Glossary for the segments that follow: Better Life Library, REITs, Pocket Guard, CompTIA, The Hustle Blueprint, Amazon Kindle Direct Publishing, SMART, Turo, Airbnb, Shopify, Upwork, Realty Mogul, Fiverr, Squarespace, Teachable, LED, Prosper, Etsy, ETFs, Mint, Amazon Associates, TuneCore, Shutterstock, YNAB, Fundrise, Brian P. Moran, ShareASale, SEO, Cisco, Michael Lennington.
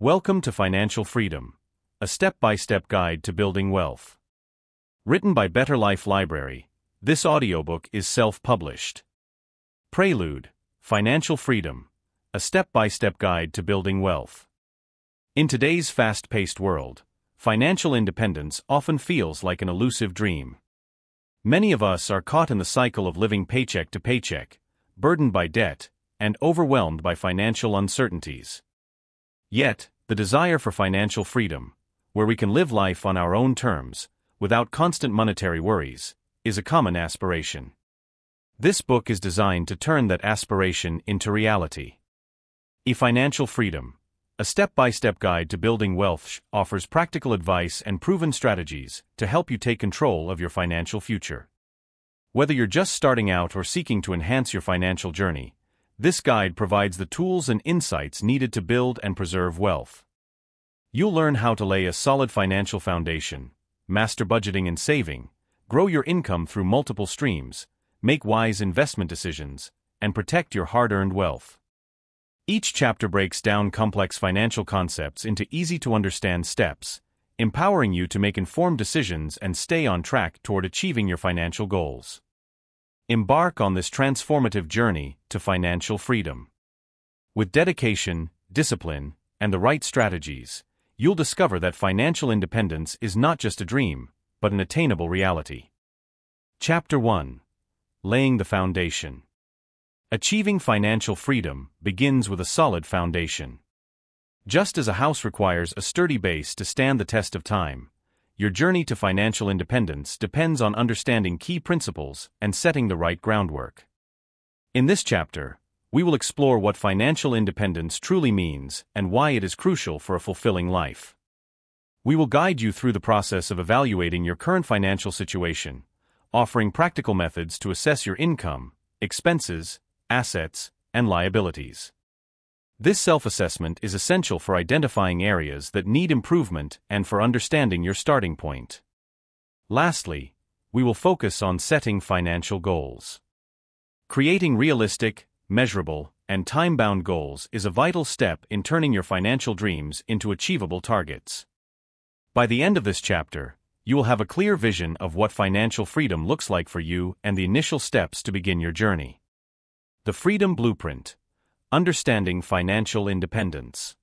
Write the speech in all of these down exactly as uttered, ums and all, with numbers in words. Welcome to Financial Freedom, a step-by-step guide to building wealth. Written by Better Life Library, this audiobook is self-published. Prelude, Financial Freedom, a step-by-step guide to building wealth. In today's fast-paced world, financial independence often feels like an elusive dream. Many of us are caught in the cycle of living paycheck to paycheck, burdened by debt, and overwhelmed by financial uncertainties. Yet, the desire for financial freedom, where we can live life on our own terms, without constant monetary worries, is a common aspiration. This book is designed to turn that aspiration into reality. A Financial Freedom, a step-by-step guide to building wealth, offers practical advice and proven strategies to help you take control of your financial future. Whether you're just starting out or seeking to enhance your financial journey, this guide provides the tools and insights needed to build and preserve wealth. You'll learn how to lay a solid financial foundation, master budgeting and saving, grow your income through multiple streams, make wise investment decisions, and protect your hard-earned wealth. Each chapter breaks down complex financial concepts into easy-to-understand steps, empowering you to make informed decisions and stay on track toward achieving your financial goals. Embark on this transformative journey to financial freedom. With dedication, discipline, and the right strategies, you'll discover that financial independence is not just a dream, but an attainable reality. Chapter one. Laying the Foundation. Achieving financial freedom begins with a solid foundation. Just as a house requires a sturdy base to stand the test of time, your journey to financial independence depends on understanding key principles and setting the right groundwork. In this chapter, we will explore what financial independence truly means and why it is crucial for a fulfilling life. We will guide you through the process of evaluating your current financial situation, offering practical methods to assess your income, expenses, assets, and liabilities. This self-assessment is essential for identifying areas that need improvement and for understanding your starting point. Lastly, we will focus on setting financial goals. Creating realistic, measurable, and time-bound goals is a vital step in turning your financial dreams into achievable targets. By the end of this chapter, you will have a clear vision of what financial freedom looks like for you and the initial steps to begin your journey. The Freedom Blueprint. Understanding financial independence.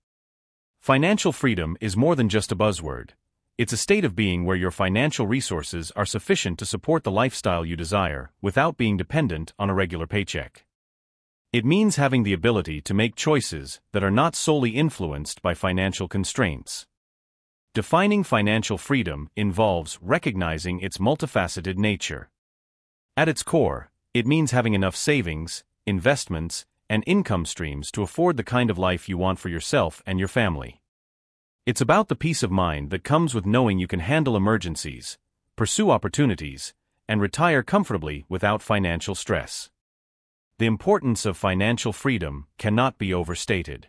Financial freedom is more than just a buzzword. It's a state of being where your financial resources are sufficient to support the lifestyle you desire without being dependent on a regular paycheck. It means having the ability to make choices that are not solely influenced by financial constraints. Defining financial freedom involves recognizing its multifaceted nature. At its core, it means having enough savings, investments, and income streams to afford the kind of life you want for yourself and your family. It's about the peace of mind that comes with knowing you can handle emergencies, pursue opportunities, and retire comfortably without financial stress. The importance of financial freedom cannot be overstated.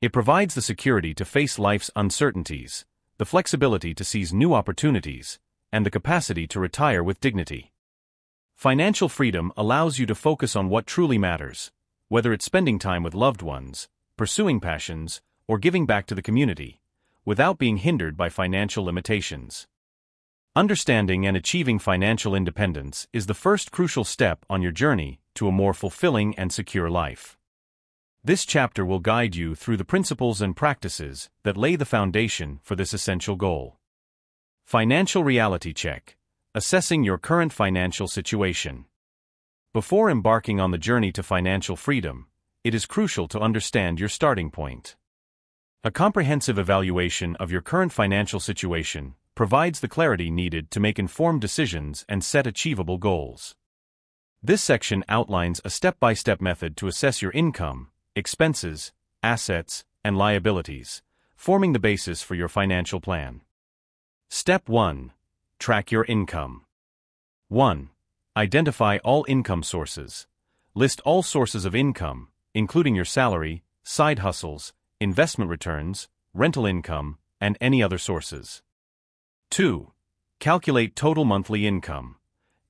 It provides the security to face life's uncertainties, the flexibility to seize new opportunities, and the capacity to retire with dignity. Financial freedom allows you to focus on what truly matters, whether it's spending time with loved ones, pursuing passions, or giving back to the community, without being hindered by financial limitations. Understanding and achieving financial independence is the first crucial step on your journey to a more fulfilling and secure life. This chapter will guide you through the principles and practices that lay the foundation for this essential goal. Financial Reality Check. Assessing your current financial situation. Before embarking on the journey to financial freedom, it is crucial to understand your starting point. A comprehensive evaluation of your current financial situation provides the clarity needed to make informed decisions and set achievable goals. This section outlines a step-by-step method to assess your income, expenses, assets, and liabilities, forming the basis for your financial plan. Step one. Track your income. one. Identify all income sources. List all sources of income, including your salary, side hustles, investment returns, rental income, and any other sources. two. Calculate total monthly income.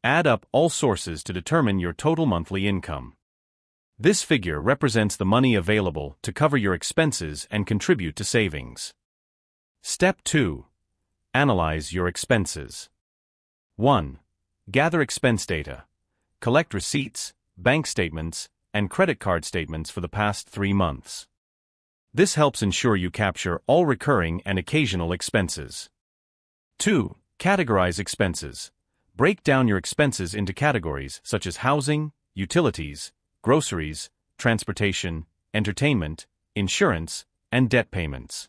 Add up all sources to determine your total monthly income. This figure represents the money available to cover your expenses and contribute to savings. Step two. Analyze your expenses. one. Gather expense data. Collect receipts, bank statements, and credit card statements for the past three months. This helps ensure you capture all recurring and occasional expenses. two. Categorize expenses. Break down your expenses into categories such as housing, utilities, groceries, transportation, entertainment, insurance, and debt payments.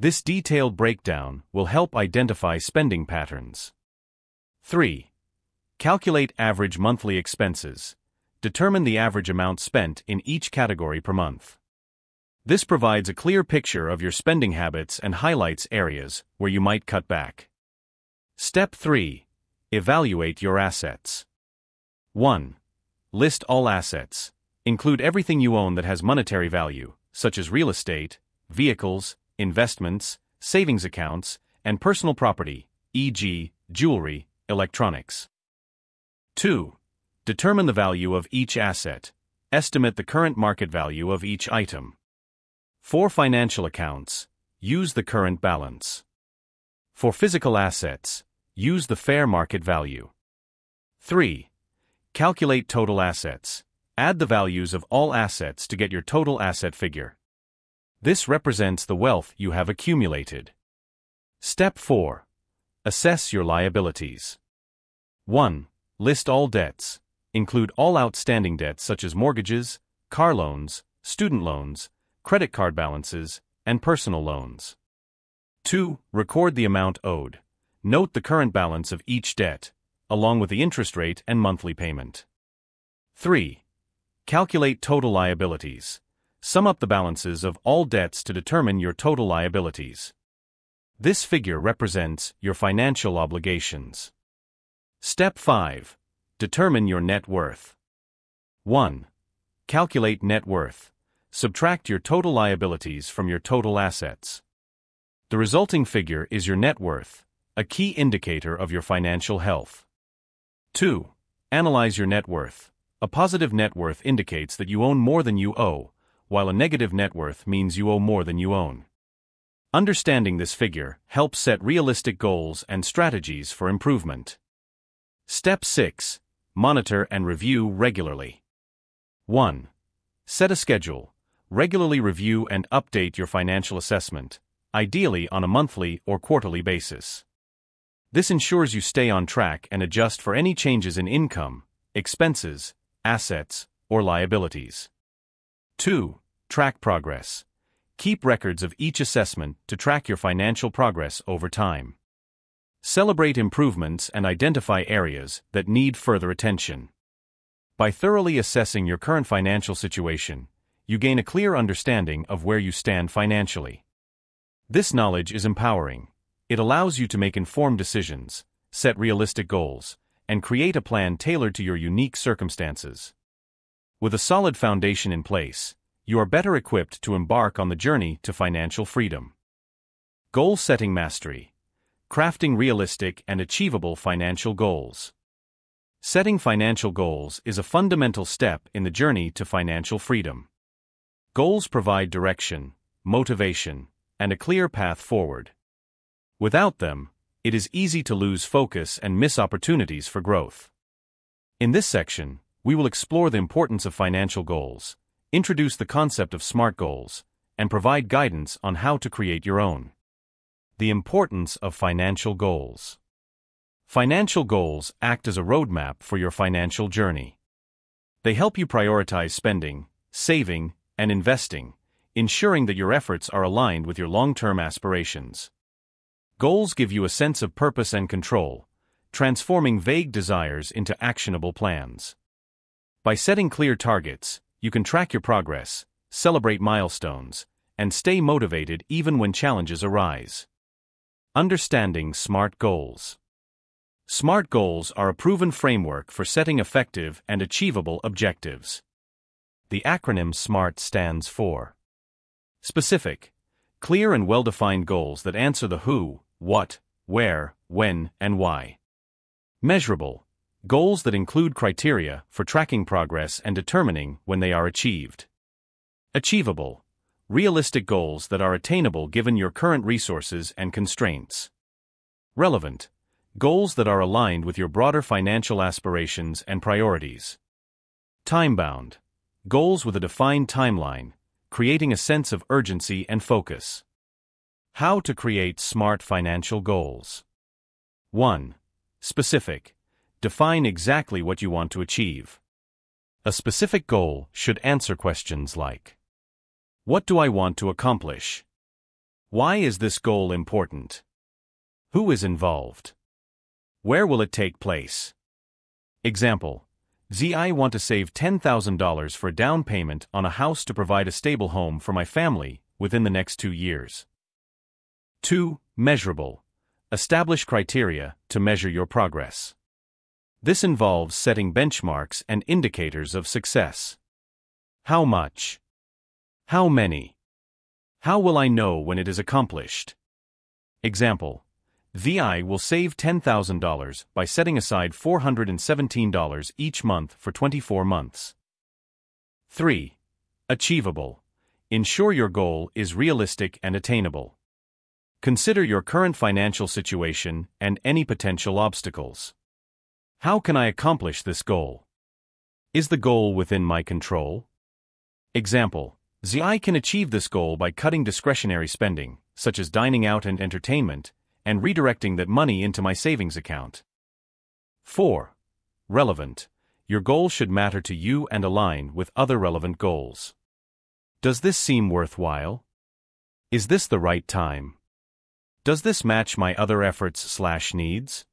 This detailed breakdown will help identify spending patterns. three. Calculate average monthly expenses. Determine the average amount spent in each category per month. This provides a clear picture of your spending habits and highlights areas where you might cut back. Step three. Evaluate your assets. one. List all assets. Include everything you own that has monetary value, such as real estate, vehicles, investments, savings accounts, and personal property, for example, jewelry, electronics. two. Determine the value of each asset. Estimate the current market value of each item. For financial accounts, use the current balance. For physical assets, use the fair market value. three. Calculate total assets. Add the values of all assets to get your total asset figure. This represents the wealth you have accumulated. Step four. Assess your liabilities. one. List all debts. Include all outstanding debts such as mortgages, car loans, student loans, credit card balances, and personal loans. two. Record the amount owed. Note the current balance of each debt, along with the interest rate and monthly payment. three. Calculate total liabilities. Sum up the balances of all debts to determine your total liabilities. This figure represents your financial obligations. Step five. Determine your net worth. one. Calculate net worth. Subtract your total liabilities from your total assets. The resulting figure is your net worth, a key indicator of your financial health. two. Analyze your net worth. A positive net worth indicates that you own more than you owe, while a negative net worth means you owe more than you own. Understanding this figure helps set realistic goals and strategies for improvement. Step six. Monitor and review regularly. one. Set a schedule. Regularly review and update your financial assessment, ideally on a monthly or quarterly basis. This ensures you stay on track and adjust for any changes in income, expenses, assets, or liabilities. two. Track progress. Keep records of each assessment to track your financial progress over time. Celebrate improvements and identify areas that need further attention. By thoroughly assessing your current financial situation, you gain a clear understanding of where you stand financially. This knowledge is empowering. It allows you to make informed decisions, set realistic goals, and create a plan tailored to your unique circumstances. With a solid foundation in place, you are better equipped to embark on the journey to financial freedom. Goal setting mastery. Crafting realistic and achievable financial goals. Setting financial goals is a fundamental step in the journey to financial freedom. Goals provide direction, motivation, and a clear path forward. Without them, it is easy to lose focus and miss opportunities for growth. In this section, we will explore the importance of financial goals, introduce the concept of SMART goals, and provide guidance on how to create your own. The importance of financial goals. Financial goals act as a roadmap for your financial journey. They help you prioritize spending, saving, and investing, ensuring that your efforts are aligned with your long-term aspirations. Goals give you a sense of purpose and control, transforming vague desires into actionable plans. By setting clear targets, you can track your progress, celebrate milestones, and stay motivated even when challenges arise. Understanding SMART goals. SMART goals are a proven framework for setting effective and achievable objectives. The acronym SMART stands for specific, clear and well-defined goals that answer the who, what, where, when, and why. Measurable, goals that include criteria for tracking progress and determining when they are achieved. Achievable, realistic goals that are attainable given your current resources and constraints. Relevant, goals that are aligned with your broader financial aspirations and priorities. Time-bound, goals with a defined timeline, creating a sense of urgency and focus. How to create SMART financial goals. one. Specific. Define exactly what you want to achieve. A specific goal should answer questions like, what do I want to accomplish? Why is this goal important? Who is involved? Where will it take place? Example, I want to save ten thousand dollars for a down payment on a house to provide a stable home for my family within the next two years. two. Measurable. Establish criteria to measure your progress. This involves setting benchmarks and indicators of success. How much? How many? How will I know when it is accomplished? Example, I will save ten thousand dollars by setting aside four hundred seventeen dollars each month for twenty-four months. three. Achievable. Ensure your goal is realistic and attainable. Consider your current financial situation and any potential obstacles. How can I accomplish this goal? Is the goal within my control? Example, I can achieve this goal by cutting discretionary spending, such as dining out and entertainment, and redirecting that money into my savings account. four. Relevant. Your goal should matter to you and align with other relevant goals. Does this seem worthwhile? Is this the right time? Does this match my other efforts/needs?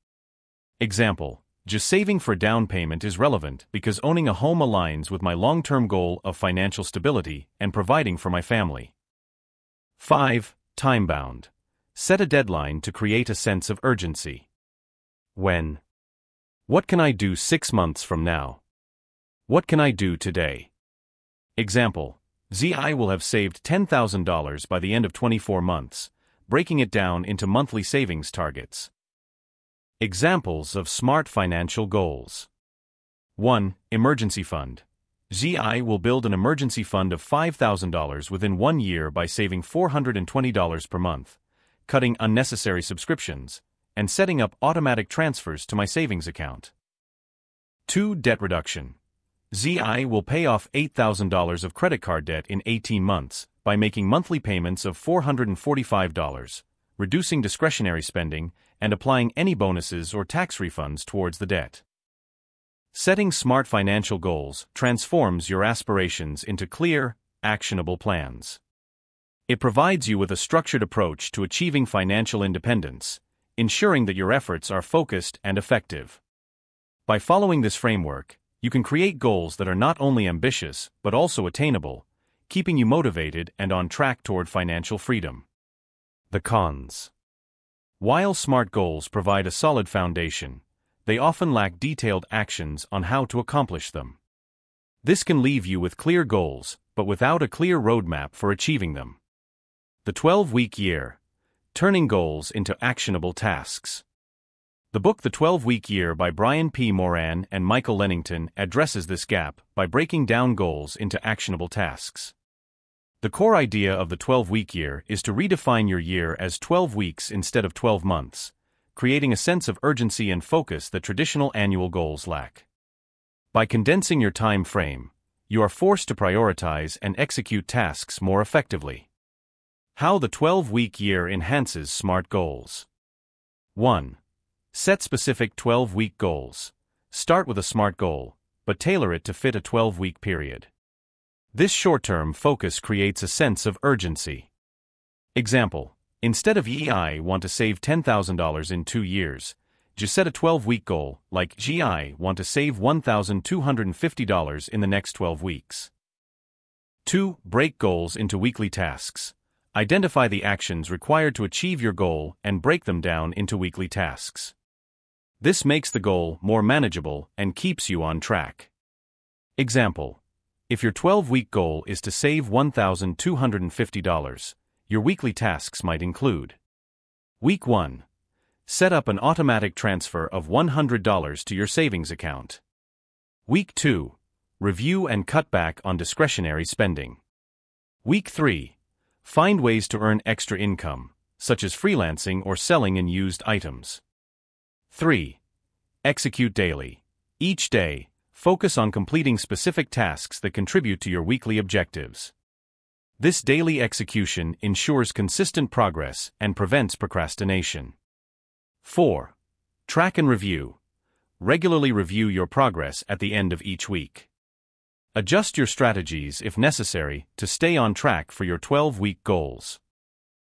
Example, just saving for down payment is relevant because owning a home aligns with my long-term goal of financial stability and providing for my family. five. Time-bound. Set a deadline to create a sense of urgency. When? What can I do six months from now? What can I do today? Example, I will have saved ten thousand dollars by the end of twenty-four months, breaking it down into monthly savings targets. Examples of SMART financial goals. one. Emergency fund. I will build an emergency fund of five thousand dollars within one year by saving four hundred twenty dollars per month, cutting unnecessary subscriptions, and setting up automatic transfers to my savings account. two. Debt reduction. I will pay off eight thousand dollars of credit card debt in eighteen months by making monthly payments of four hundred forty-five dollars, reducing discretionary spending, and applying any bonuses or tax refunds towards the debt. Setting SMART financial goals transforms your aspirations into clear, actionable plans. It provides you with a structured approach to achieving financial independence, ensuring that your efforts are focused and effective. By following this framework, you can create goals that are not only ambitious but also attainable, keeping you motivated and on track toward financial freedom. The cons. While SMART goals provide a solid foundation, they often lack detailed actions on how to accomplish them. This can leave you with clear goals, but without a clear roadmap for achieving them. The twelve-Week Year, turning goals into actionable tasks. The book The twelve-Week Year by Brian P. Moran and Michael Lennington addresses this gap by breaking down goals into actionable tasks. The core idea of the twelve-week year is to redefine your year as twelve weeks instead of twelve months, creating a sense of urgency and focus that traditional annual goals lack. By condensing your time frame, you are forced to prioritize and execute tasks more effectively. How the twelve-week year enhances SMART goals. one. Set specific twelve-week goals. Start with a SMART goal, but tailor it to fit a twelve-week period. This short-term focus creates a sense of urgency. Example, instead of I want to save ten thousand dollars in two years, just set a twelve-week goal, like I want to save one thousand two hundred fifty dollars in the next twelve weeks. two. Break goals into weekly tasks. Identify the actions required to achieve your goal and break them down into weekly tasks. This makes the goal more manageable and keeps you on track. Example, if your twelve-week goal is to save one thousand two hundred fifty dollars, your weekly tasks might include: Week one. set up an automatic transfer of one hundred dollars to your savings account. Week two. Review and cut back on discretionary spending. Week three. Find ways to earn extra income, such as freelancing or selling in used items. three. Execute daily. Each day, focus on completing specific tasks that contribute to your weekly objectives. This daily execution ensures consistent progress and prevents procrastination. four. Track and review. Regularly review your progress at the end of each week. Adjust your strategies if necessary to stay on track for your twelve-week goals.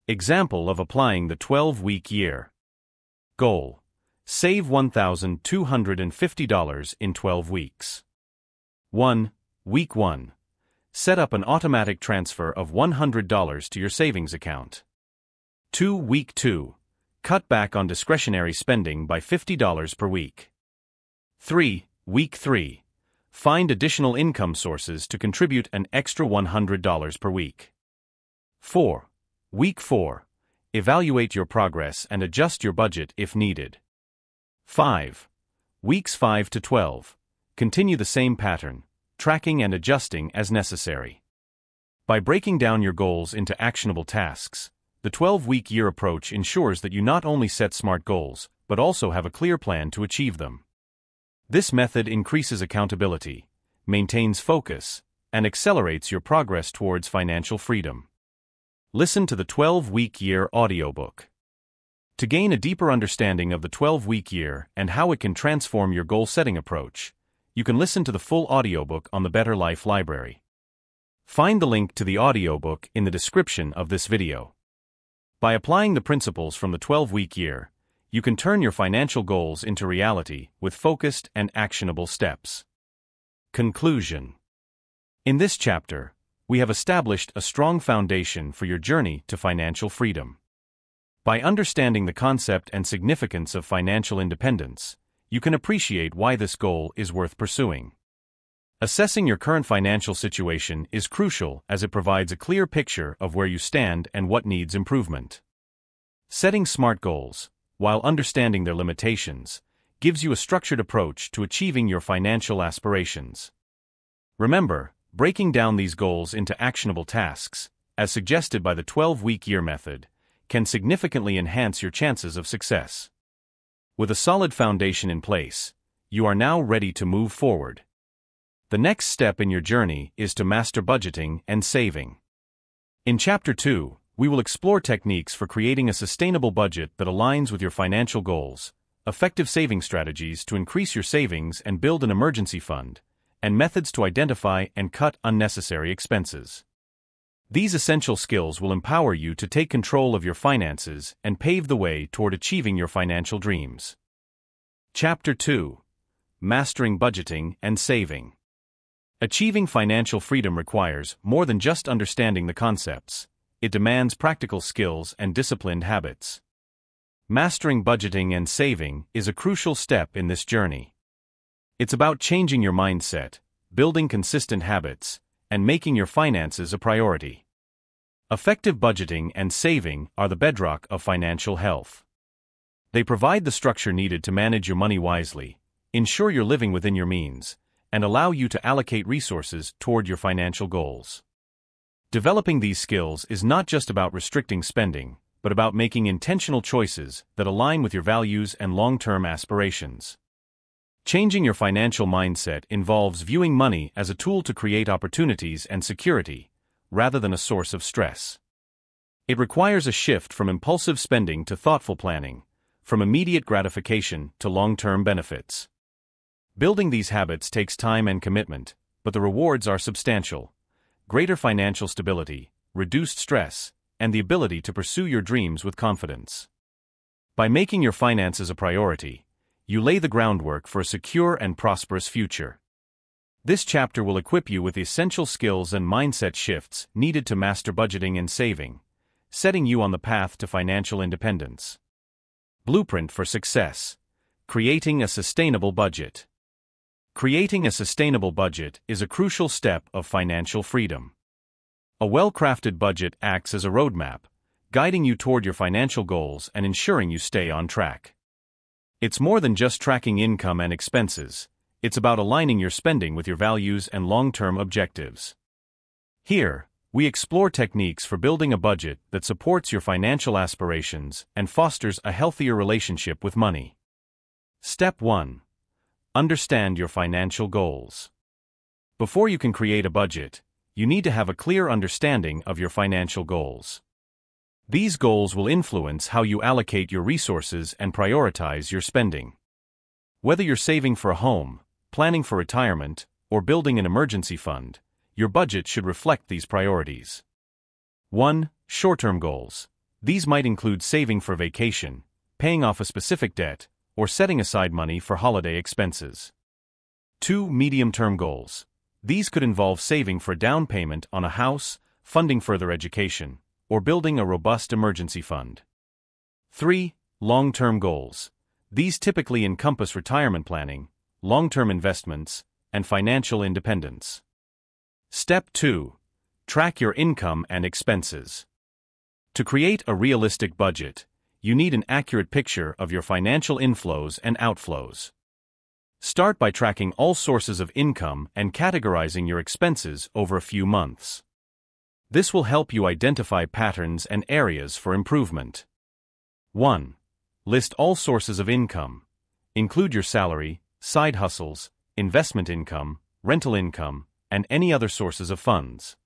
Example of applying the twelve-week year. Goal: save one thousand two hundred fifty dollars in twelve weeks. one. Week one. Set up an automatic transfer of one hundred dollars to your savings account. two. Week two. Cut back on discretionary spending by fifty dollars per week. three. Week three. Find additional income sources to contribute an extra one hundred dollars per week. four. Week four. Evaluate your progress and adjust your budget if needed. five. Weeks five to twelve. Continue the same pattern, tracking and adjusting as necessary. By breaking down your goals into actionable tasks, the twelve-week year approach ensures that you not only set SMART goals, but also have a clear plan to achieve them. This method increases accountability, maintains focus, and accelerates your progress towards financial freedom. Listen to the twelve-week year audiobook. To gain a deeper understanding of the twelve-week year and how it can transform your goal-setting approach, you can listen to the full audiobook on the Better Life Library. Find the link to the audiobook in the description of this video. By applying the principles from the twelve-week year, you can turn your financial goals into reality with focused and actionable steps. Conclusion. In this chapter, we have established a strong foundation for your journey to financial freedom. By understanding the concept and significance of financial independence, you can appreciate why this goal is worth pursuing. Assessing your current financial situation is crucial as it provides a clear picture of where you stand and what needs improvement. Setting SMART goals, while understanding their limitations, gives you a structured approach to achieving your financial aspirations. Remember, breaking down these goals into actionable tasks, as suggested by the twelve-week year method, can significantly enhance your chances of success. With a solid foundation in place, you are now ready to move forward. The next step in your journey is to master budgeting and saving. In Chapter two, we will explore techniques for creating a sustainable budget that aligns with your financial goals, effective saving strategies to increase your savings and build an emergency fund, and methods to identify and cut unnecessary expenses. These essential skills will empower you to take control of your finances and pave the way toward achieving your financial dreams. Chapter two. Mastering Budgeting and Saving. Achieving financial freedom requires more than just understanding the concepts. It demands practical skills and disciplined habits. Mastering budgeting and saving is a crucial step in this journey. It's about changing your mindset, building consistent habits, and making your finances a priority. Effective budgeting and saving are the bedrock of financial health. They provide the structure needed to manage your money wisely, ensure you're living within your means, and allow you to allocate resources toward your financial goals. Developing these skills is not just about restricting spending, but about making intentional choices that align with your values and long-term aspirations. Changing your financial mindset involves viewing money as a tool to create opportunities and security, rather than a source of stress. It requires a shift from impulsive spending to thoughtful planning, from immediate gratification to long-term benefits. Building these habits takes time and commitment, but the rewards are substantial. Greater financial stability, reduced stress, and the ability to pursue your dreams with confidence. By making your finances a priority, you lay the groundwork for a secure and prosperous future. This chapter will equip you with the essential skills and mindset shifts needed to master budgeting and saving, setting you on the path to financial independence. Blueprint for Success: Creating a Sustainable Budget. Creating a sustainable budget is a crucial step of financial freedom. A well-crafted budget acts as a roadmap, guiding you toward your financial goals and ensuring you stay on track. It's more than just tracking income and expenses, it's about aligning your spending with your values and long-term objectives. Here, we explore techniques for building a budget that supports your financial aspirations and fosters a healthier relationship with money. Step one. Understand your financial goals. Before you can create a budget, you need to have a clear understanding of your financial goals. These goals will influence how you allocate your resources and prioritize your spending. Whether you're saving for a home, planning for retirement, or building an emergency fund, your budget should reflect these priorities. one. Short-term goals. These might include saving for vacation, paying off a specific debt, or setting aside money for holiday expenses. two. Medium-term goals. These could involve saving for a down payment on a house, funding further education, or building a robust emergency fund. three. Long-term goals. These typically encompass retirement planning, long-term investments, and financial independence. Step two. Track your income and expenses. To create a realistic budget, you need an accurate picture of your financial inflows and outflows. Start by tracking all sources of income and categorizing your expenses over a few months. This will help you identify patterns and areas for improvement. one. List all sources of income. Include your salary, side hustles, investment income, rental income, and any other sources of funds.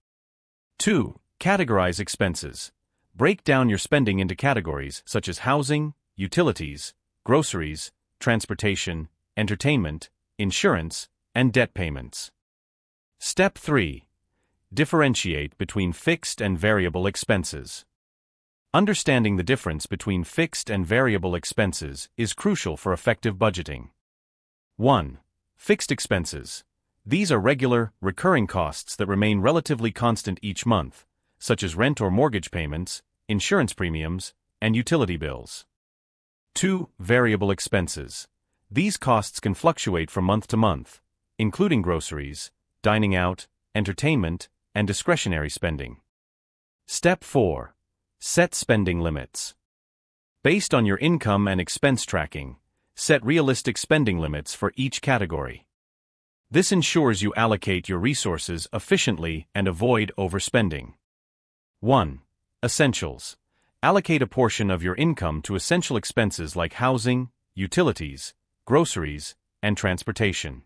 two. Categorize expenses. Break down your spending into categories such as housing, utilities, groceries, transportation, entertainment, insurance, and debt payments. Step three. Differentiate between fixed and variable expenses. Understanding the difference between fixed and variable expenses is crucial for effective budgeting. one. Fixed expenses. These are regular, recurring costs that remain relatively constant each month, such as rent or mortgage payments, insurance premiums, and utility bills. two. Variable expenses. These costs can fluctuate from month to month, including groceries, dining out, entertainment, and discretionary spending. Step four. Set spending limits. Based on your income and expense tracking, set realistic spending limits for each category. This ensures you allocate your resources efficiently and avoid overspending. one. Essentials. Allocate a portion of your income to essential expenses like housing, utilities, groceries, and transportation.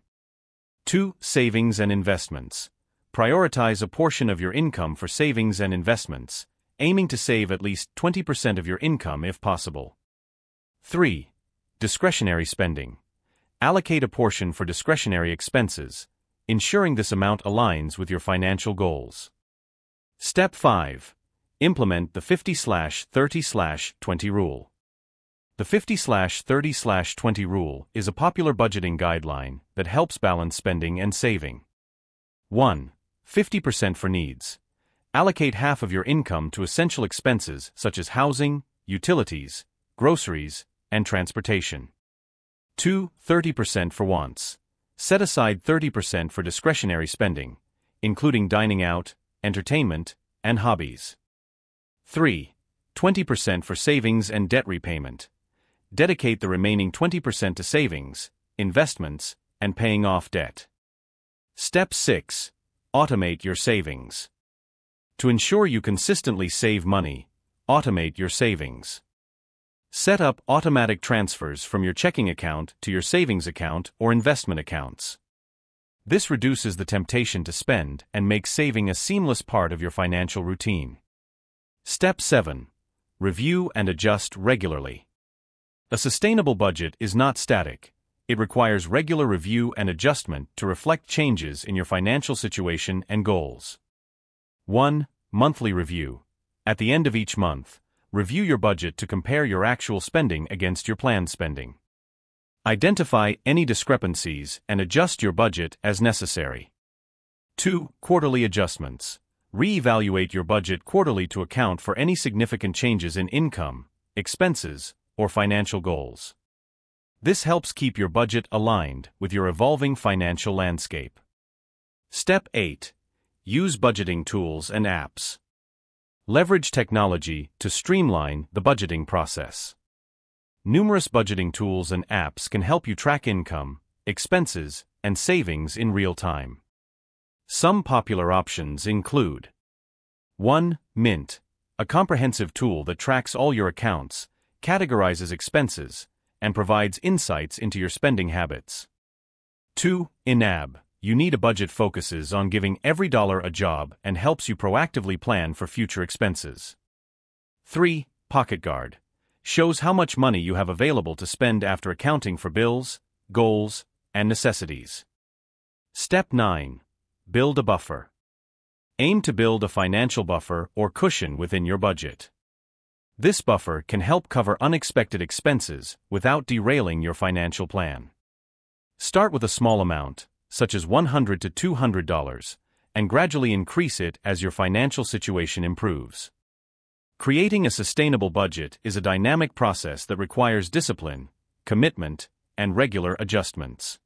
two. Savings and investments. Prioritize a portion of your income for savings and investments, aiming to save at least twenty percent of your income if possible. three. Discretionary spending. Allocate a portion for discretionary expenses, ensuring this amount aligns with your financial goals. Step five. Implement the fifty thirty twenty rule. The fifty thirty twenty rule is a popular budgeting guideline that helps balance spending and saving. one. fifty percent for needs. Allocate half of your income to essential expenses such as housing, utilities, groceries, and transportation. two. thirty percent for wants. Set aside thirty percent for discretionary spending, including dining out, entertainment, and hobbies. three. twenty percent for savings and debt repayment. Dedicate the remaining twenty percent to savings, investments, and paying off debt. Step six. Automate your savings. To ensure you consistently save money, automate your savings. Set up automatic transfers from your checking account to your savings account or investment accounts. This reduces the temptation to spend and makes saving a seamless part of your financial routine. Step seven. Review and adjust regularly. A sustainable budget is not static. It requires regular review and adjustment to reflect changes in your financial situation and goals. one. Monthly review. At the end of each month, review your budget to compare your actual spending against your planned spending. Identify any discrepancies and adjust your budget as necessary. two. Quarterly adjustments. Reevaluate your budget quarterly to account for any significant changes in income, expenses, or financial goals. This helps keep your budget aligned with your evolving financial landscape. Step eight. Use budgeting tools and apps. Leverage technology to streamline the budgeting process. Numerous budgeting tools and apps can help you track income, expenses, and savings in real time. Some popular options include one Mint, a comprehensive tool that tracks all your accounts, categorizes expenses, and provides insights into your spending habits. two Y N A B, You Need a Budget focuses on giving every dollar a job and helps you proactively plan for future expenses. three Pocket Guard, shows how much money you have available to spend after accounting for bills, goals, and necessities. Step nine Build a buffer. Aim to build a financial buffer or cushion within your budget. This buffer can help cover unexpected expenses without derailing your financial plan. Start with a small amount, such as one hundred to two hundred dollars, and gradually increase it as your financial situation improves. Creating a sustainable budget is a dynamic process that requires discipline, commitment, and regular adjustments.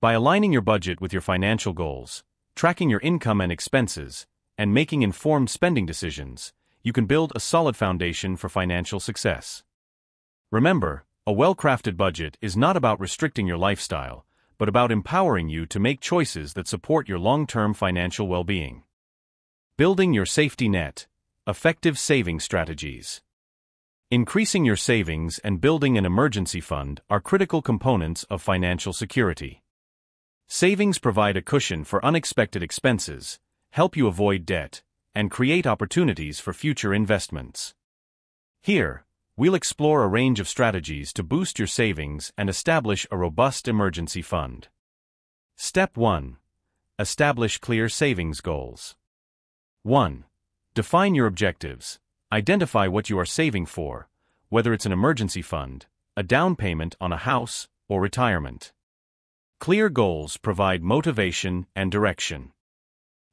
By aligning your budget with your financial goals, tracking your income and expenses, and making informed spending decisions, you can build a solid foundation for financial success. Remember, a well-crafted budget is not about restricting your lifestyle, but about empowering you to make choices that support your long-term financial well-being. Building your safety net, effective saving strategies. Increasing your savings and building an emergency fund are critical components of financial security. Savings provide a cushion for unexpected expenses, help you avoid debt, and create opportunities for future investments. Here, we'll explore a range of strategies to boost your savings and establish a robust emergency fund. Step one Establish clear savings goals. one Define your objectives. Identify what you are saving for, whether it's an emergency fund, a down payment on a house, or retirement. Clear goals provide motivation and direction.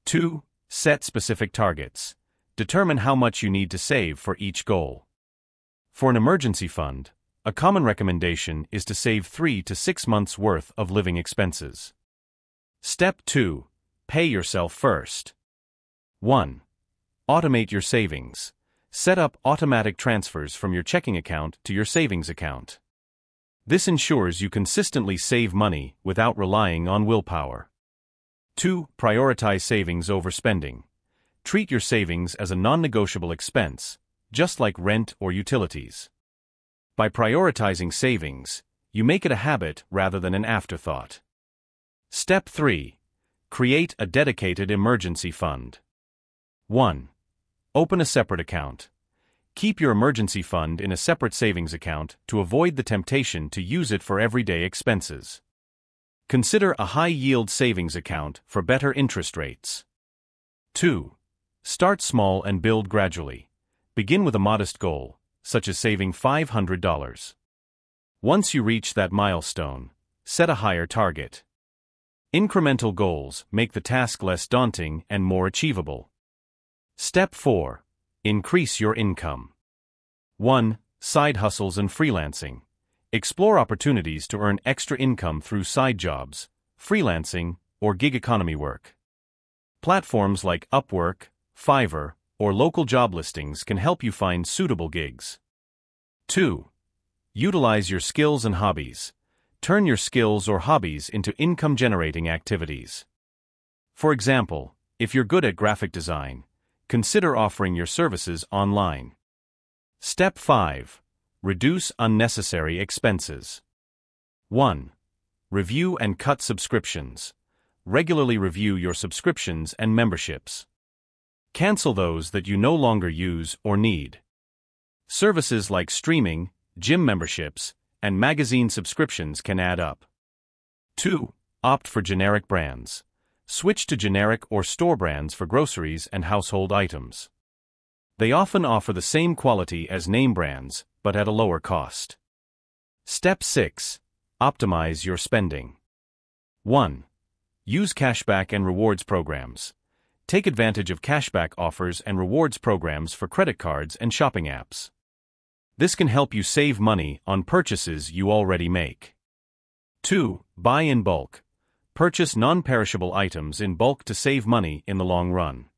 two Set specific targets. Determine how much you need to save for each goal. For an emergency fund, a common recommendation is to save three to six months' worth of living expenses. Step two Pay yourself first. one Automate your savings. Set up automatic transfers from your checking account to your savings account. This ensures you consistently save money without relying on willpower. two Prioritize savings over spending. Treat your savings as a non-negotiable expense, just like rent or utilities. By prioritizing savings, you make it a habit rather than an afterthought. Step three Create a dedicated emergency fund. one Open a separate account. Keep your emergency fund in a separate savings account to avoid the temptation to use it for everyday expenses. Consider a high-yield savings account for better interest rates. two Start small and build gradually. Begin with a modest goal, such as saving five hundred dollars. Once you reach that milestone, set a higher target. Incremental goals make the task less daunting and more achievable. Step four Increase your income. one Side hustles and freelancing. Explore opportunities to earn extra income through side jobs, freelancing, or gig economy work. Platforms like Upwork, Fiverr, or local job listings can help you find suitable gigs. two Utilize your skills and hobbies. Turn your skills or hobbies into income-generating activities. For example, if you're good at graphic design, consider offering your services online. Step five Reduce unnecessary expenses. one Review and cut subscriptions. Regularly review your subscriptions and memberships. Cancel those that you no longer use or need. Services like streaming, gym memberships, and magazine subscriptions can add up. two Opt for generic brands. Switch to generic or store brands for groceries and household items. They often offer the same quality as name brands, but at a lower cost. Step six Optimize your spending. one Use cashback and rewards programs. Take advantage of cashback offers and rewards programs for credit cards and shopping apps. This can help you save money on purchases you already make. two Buy in bulk. Purchase non-perishable items in bulk to save money in the long run.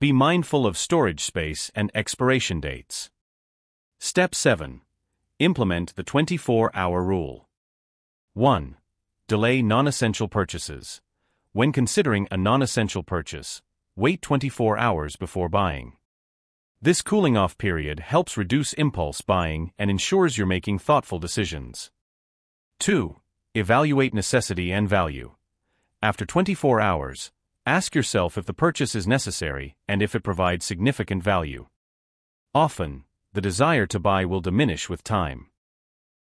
Be mindful of storage space and expiration dates. Step seven. Implement the twenty-four hour rule. one. Delay non-essential purchases. When considering a non-essential purchase, wait twenty-four hours before buying. This cooling-off period helps reduce impulse buying and ensures you're making thoughtful decisions. two. Evaluate necessity and value. After twenty-four hours, ask yourself if the purchase is necessary and if it provides significant value. Often, the desire to buy will diminish with time.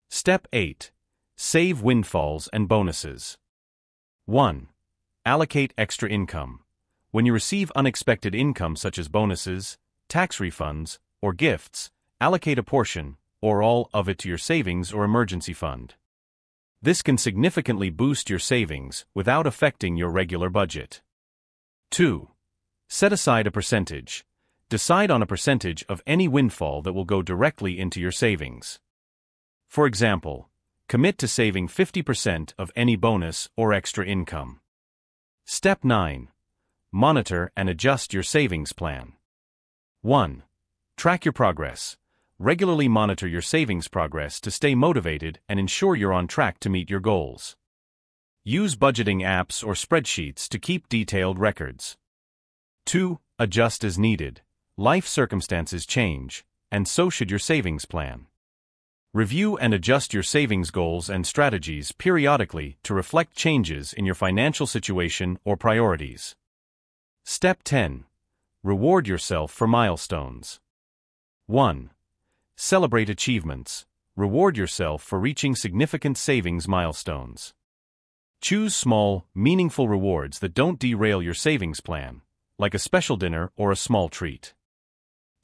Step eight. Save windfalls and bonuses. one. Allocate extra income. When you receive unexpected income such as bonuses, tax refunds, or gifts, allocate a portion, or all of it to your savings or emergency fund. This can significantly boost your savings without affecting your regular budget. two. Set aside a percentage. Decide on a percentage of any windfall that will go directly into your savings. For example, commit to saving fifty percent of any bonus or extra income. Step nine. Monitor and adjust your savings plan. one. Track your progress. Regularly monitor your savings progress to stay motivated and ensure you're on track to meet your goals. Use budgeting apps or spreadsheets to keep detailed records. two. Adjust as needed. Life circumstances change, and so should your savings plan. Review and adjust your savings goals and strategies periodically to reflect changes in your financial situation or priorities. Step ten. Reward yourself for milestones. one. Celebrate achievements. Reward yourself for reaching significant savings milestones. Choose small, meaningful rewards that don't derail your savings plan, like a special dinner or a small treat.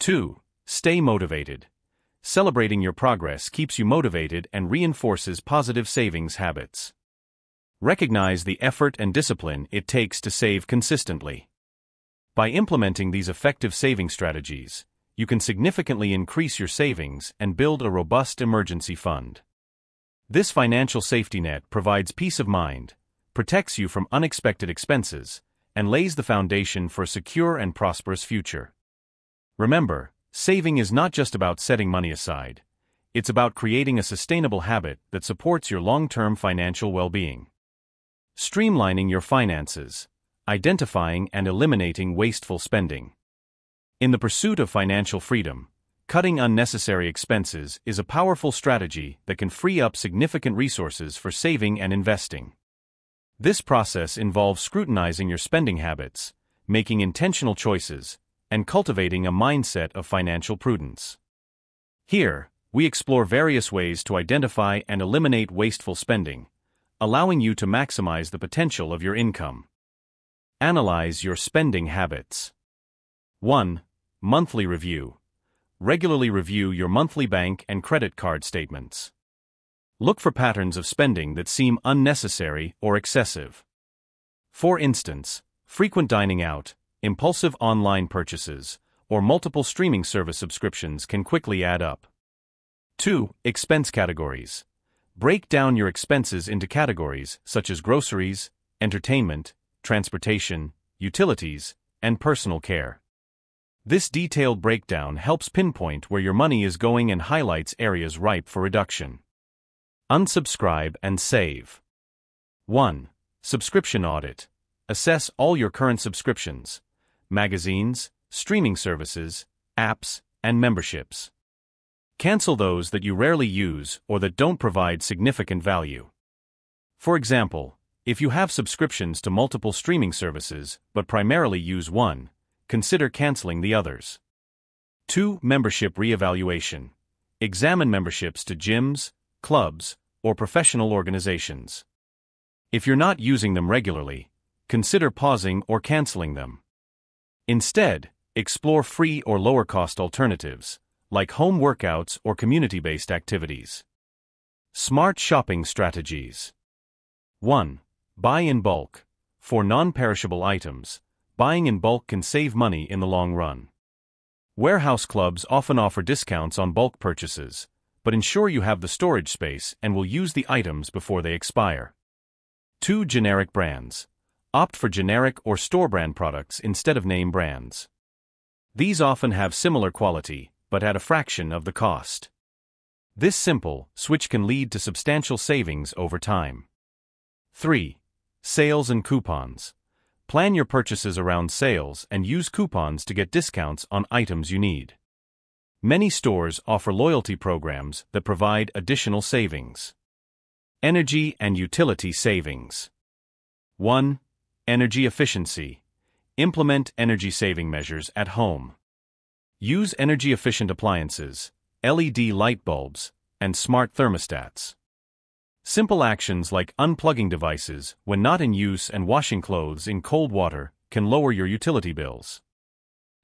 two. Stay motivated. Celebrating your progress keeps you motivated and reinforces positive savings habits. Recognize the effort and discipline it takes to save consistently. By implementing these effective saving strategies, you can significantly increase your savings and build a robust emergency fund. This financial safety net provides peace of mind, protects you from unexpected expenses, and lays the foundation for a secure and prosperous future. Remember, saving is not just about setting money aside. It's about creating a sustainable habit that supports your long-term financial well-being. Streamlining your finances, identifying and eliminating wasteful spending. In the pursuit of financial freedom, cutting unnecessary expenses is a powerful strategy that can free up significant resources for saving and investing. This process involves scrutinizing your spending habits, making intentional choices, and cultivating a mindset of financial prudence. Here, we explore various ways to identify and eliminate wasteful spending, allowing you to maximize the potential of your income. Analyze your spending habits. one. Monthly review. Regularly review your monthly bank and credit card statements. Look for patterns of spending that seem unnecessary or excessive. For instance, frequent dining out, impulsive online purchases, or multiple streaming service subscriptions can quickly add up. two. Expense categories. Break down your expenses into categories such as groceries, entertainment, transportation, utilities, and personal care. This detailed breakdown helps pinpoint where your money is going and highlights areas ripe for reduction. Unsubscribe and save. one. Subscription audit. Assess all your current subscriptions: magazines, streaming services, apps, and memberships. Cancel those that you rarely use or that don't provide significant value. For example, if you have subscriptions to multiple streaming services but primarily use one, consider canceling the others. two. Membership reevaluation. Examine memberships to gyms, clubs, or professional organizations. If you're not using them regularly, consider pausing or canceling them. Instead, explore free or lower-cost alternatives, like home workouts or community-based activities. Smart shopping strategies. one. Buy in bulk. For non-perishable items, buying in bulk can save money in the long run. Warehouse clubs often offer discounts on bulk purchases, but ensure you have the storage space and will use the items before they expire. two. Generic brands. Opt for generic or store brand products instead of name brands. These often have similar quality, but at a fraction of the cost. This simple switch can lead to substantial savings over time. three. Sales and coupons. Plan your purchases around sales and use coupons to get discounts on items you need. Many stores offer loyalty programs that provide additional savings. Energy and utility savings. one. Energy efficiency. Implement energy-saving measures at home. Use energy-efficient appliances, L E D light bulbs, and smart thermostats. Simple actions like unplugging devices when not in use and washing clothes in cold water can lower your utility bills.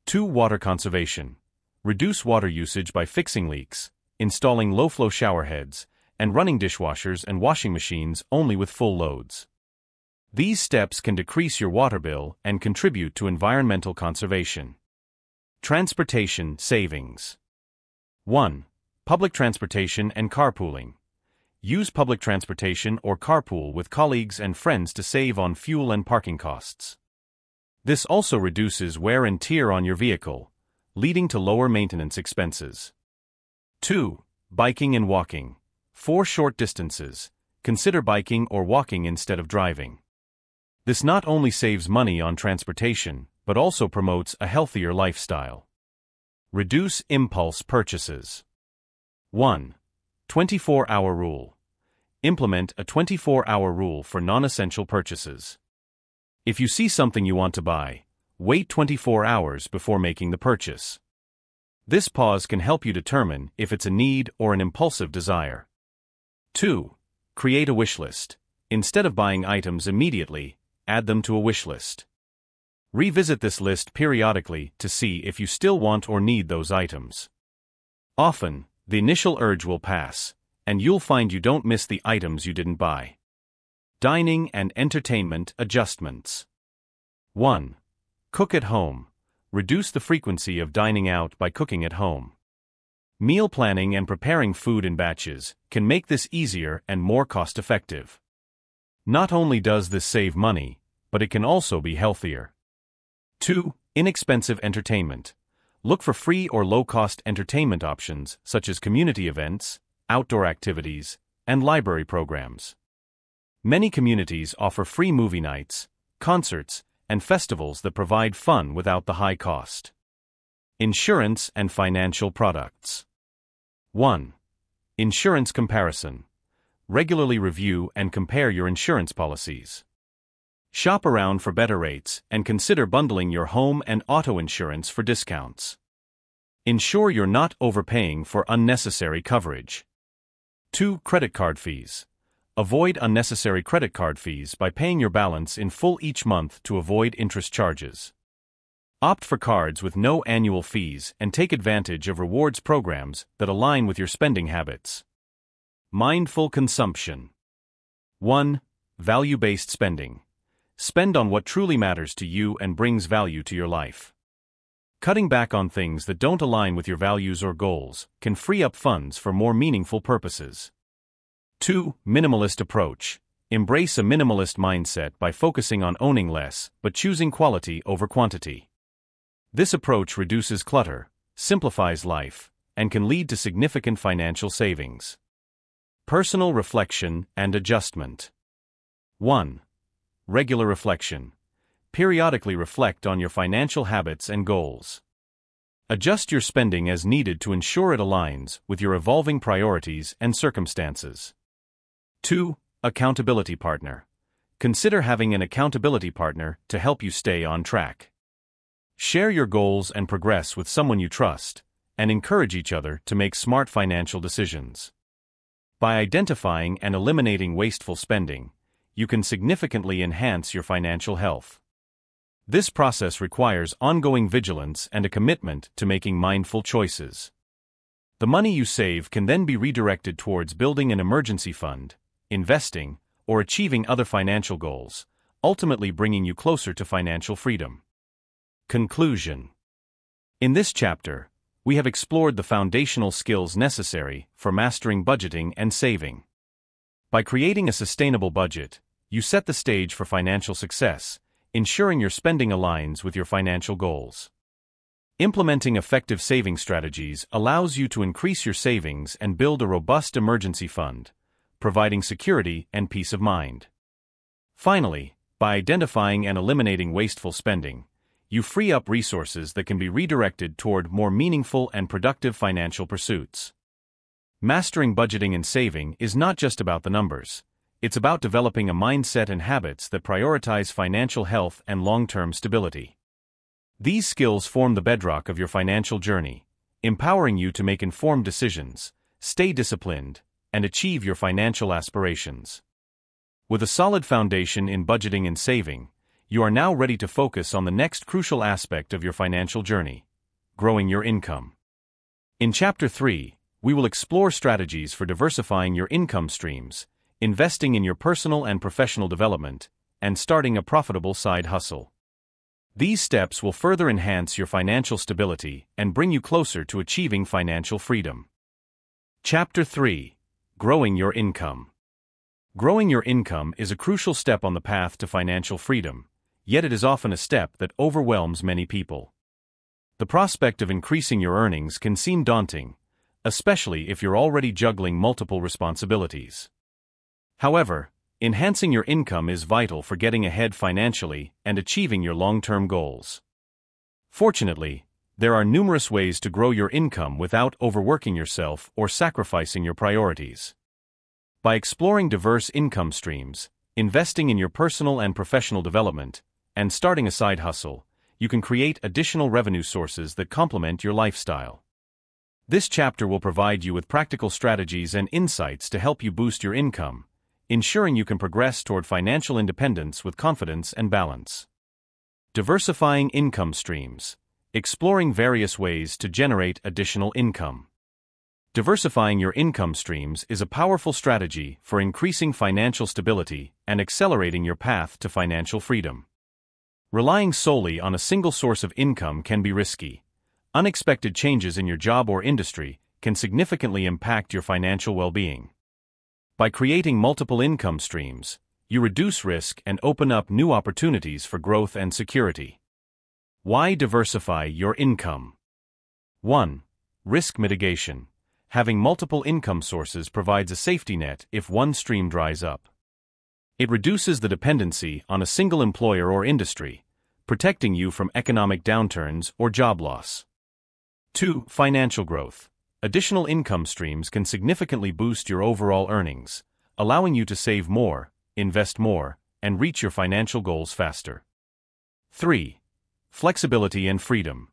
two. Water conservation. Reduce water usage by fixing leaks, installing low-flow showerheads, and running dishwashers and washing machines only with full loads. These steps can decrease your water bill and contribute to environmental conservation. Transportation savings. one. Public transportation and carpooling. Use public transportation or carpool with colleagues and friends to save on fuel and parking costs. This also reduces wear and tear on your vehicle, leading to lower maintenance expenses. two. Biking and walking. For short distances, consider biking or walking instead of driving. This not only saves money on transportation, but also promotes a healthier lifestyle. Reduce impulse purchases. one. twenty-four hour rule. Implement a twenty-four hour rule for non-essential purchases. If you see something you want to buy, wait twenty-four hours before making the purchase. This pause can help you determine if it's a need or an impulsive desire. two. Create a wish list. Instead of buying items immediately, add them to a wish list. Revisit this list periodically to see if you still want or need those items. Often, the initial urge will pass, and you'll find you don't miss the items you didn't buy. Dining and entertainment adjustments. one. Cook at home. Reduce the frequency of dining out by cooking at home. Meal planning and preparing food in batches can make this easier and more cost-effective. Not only does this save money, but it can also be healthier. two. Inexpensive entertainment. Look for free or low-cost entertainment options such as community events, outdoor activities, and library programs. Many communities offer free movie nights, concerts, and festivals that provide fun without the high cost. Insurance and financial products. one. Insurance comparison. Regularly review and compare your insurance policies. Shop around for better rates and consider bundling your home and auto insurance for discounts. Ensure you're not overpaying for unnecessary coverage. two. Credit card fees. Avoid unnecessary credit card fees by paying your balance in full each month to avoid interest charges. Opt for cards with no annual fees and take advantage of rewards programs that align with your spending habits. Mindful consumption. one. Value-based spending. Spend on what truly matters to you and brings value to your life. Cutting back on things that don't align with your values or goals can free up funds for more meaningful purposes. two. Minimalist approach. Embrace a minimalist mindset by focusing on owning less but choosing quality over quantity. This approach reduces clutter, simplifies life, and can lead to significant financial savings. Personal reflection and adjustment. one. Regular reflection. Periodically reflect on your financial habits and goals. Adjust your spending as needed to ensure it aligns with your evolving priorities and circumstances. two. Accountability partner. Consider having an accountability partner to help you stay on track. Share your goals and progress with someone you trust, and encourage each other to make smart financial decisions. By identifying and eliminating wasteful spending, you can significantly enhance your financial health. This process requires ongoing vigilance and a commitment to making mindful choices. The money you save can then be redirected towards building an emergency fund, investing, or achieving other financial goals, ultimately bringing you closer to financial freedom. Conclusion. In this chapter, we have explored the foundational skills necessary for mastering budgeting and saving. By creating a sustainable budget, you set the stage for financial success, ensuring your spending aligns with your financial goals. Implementing effective saving strategies allows you to increase your savings and build a robust emergency fund, providing security and peace of mind. Finally, by identifying and eliminating wasteful spending, you free up resources that can be redirected toward more meaningful and productive financial pursuits. Mastering budgeting and saving is not just about the numbers. It's about developing a mindset and habits that prioritize financial health and long-term stability. These skills form the bedrock of your financial journey, empowering you to make informed decisions, stay disciplined, and achieve your financial aspirations. With a solid foundation in budgeting and saving, you are now ready to focus on the next crucial aspect of your financial journey: growing your income. In Chapter three, we will explore strategies for diversifying your income streams, investing in your personal and professional development, and starting a profitable side hustle. These steps will further enhance your financial stability and bring you closer to achieving financial freedom. Chapter three: Growing Your Income. Growing your income is a crucial step on the path to financial freedom, yet it is often a step that overwhelms many people. The prospect of increasing your earnings can seem daunting, especially if you're already juggling multiple responsibilities. However, enhancing your income is vital for getting ahead financially and achieving your long-term goals. Fortunately, there are numerous ways to grow your income without overworking yourself or sacrificing your priorities. By exploring diverse income streams, investing in your personal and professional development, and starting a side hustle, you can create additional revenue sources that complement your lifestyle. This chapter will provide you with practical strategies and insights to help you boost your income, ensuring you can progress toward financial independence with confidence and balance. Diversifying income streams, exploring various ways to generate additional income. Diversifying your income streams is a powerful strategy for increasing financial stability and accelerating your path to financial freedom. Relying solely on a single source of income can be risky. Unexpected changes in your job or industry can significantly impact your financial well-being. By creating multiple income streams, you reduce risk and open up new opportunities for growth and security. Why diversify your income? one. Risk mitigation. Having multiple income sources provides a safety net if one stream dries up. It reduces the dependency on a single employer or industry, protecting you from economic downturns or job loss. two. Financial growth. Additional income streams can significantly boost your overall earnings, allowing you to save more, invest more, and reach your financial goals faster. three. Flexibility and freedom.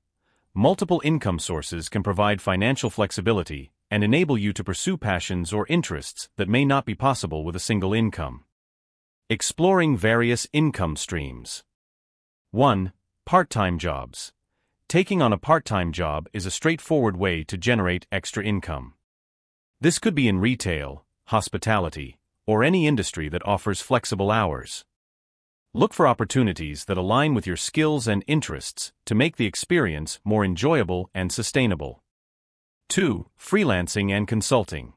Multiple income sources can provide financial flexibility and enable you to pursue passions or interests that may not be possible with a single income. Exploring various income streams. one. Part-time jobs. Taking on a part-time job is a straightforward way to generate extra income. This could be in retail, hospitality, or any industry that offers flexible hours. Look for opportunities that align with your skills and interests to make the experience more enjoyable and sustainable. two. Freelancing and consulting.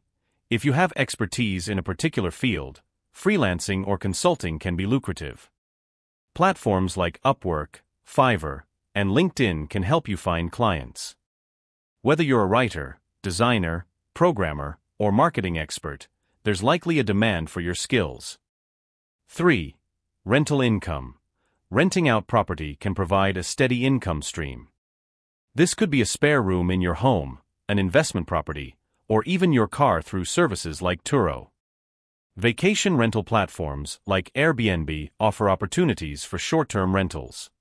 If you have expertise in a particular field, freelancing or consulting can be lucrative. Platforms like Upwork, Fiverr, and LinkedIn can help you find clients. Whether you're a writer, designer, programmer, or marketing expert, there's likely a demand for your skills. three. Rental income. Renting out property can provide a steady income stream. This could be a spare room in your home, an investment property, or even your car through services like Turo. Vacation rental platforms like Airbnb offer opportunities for short-term rentals.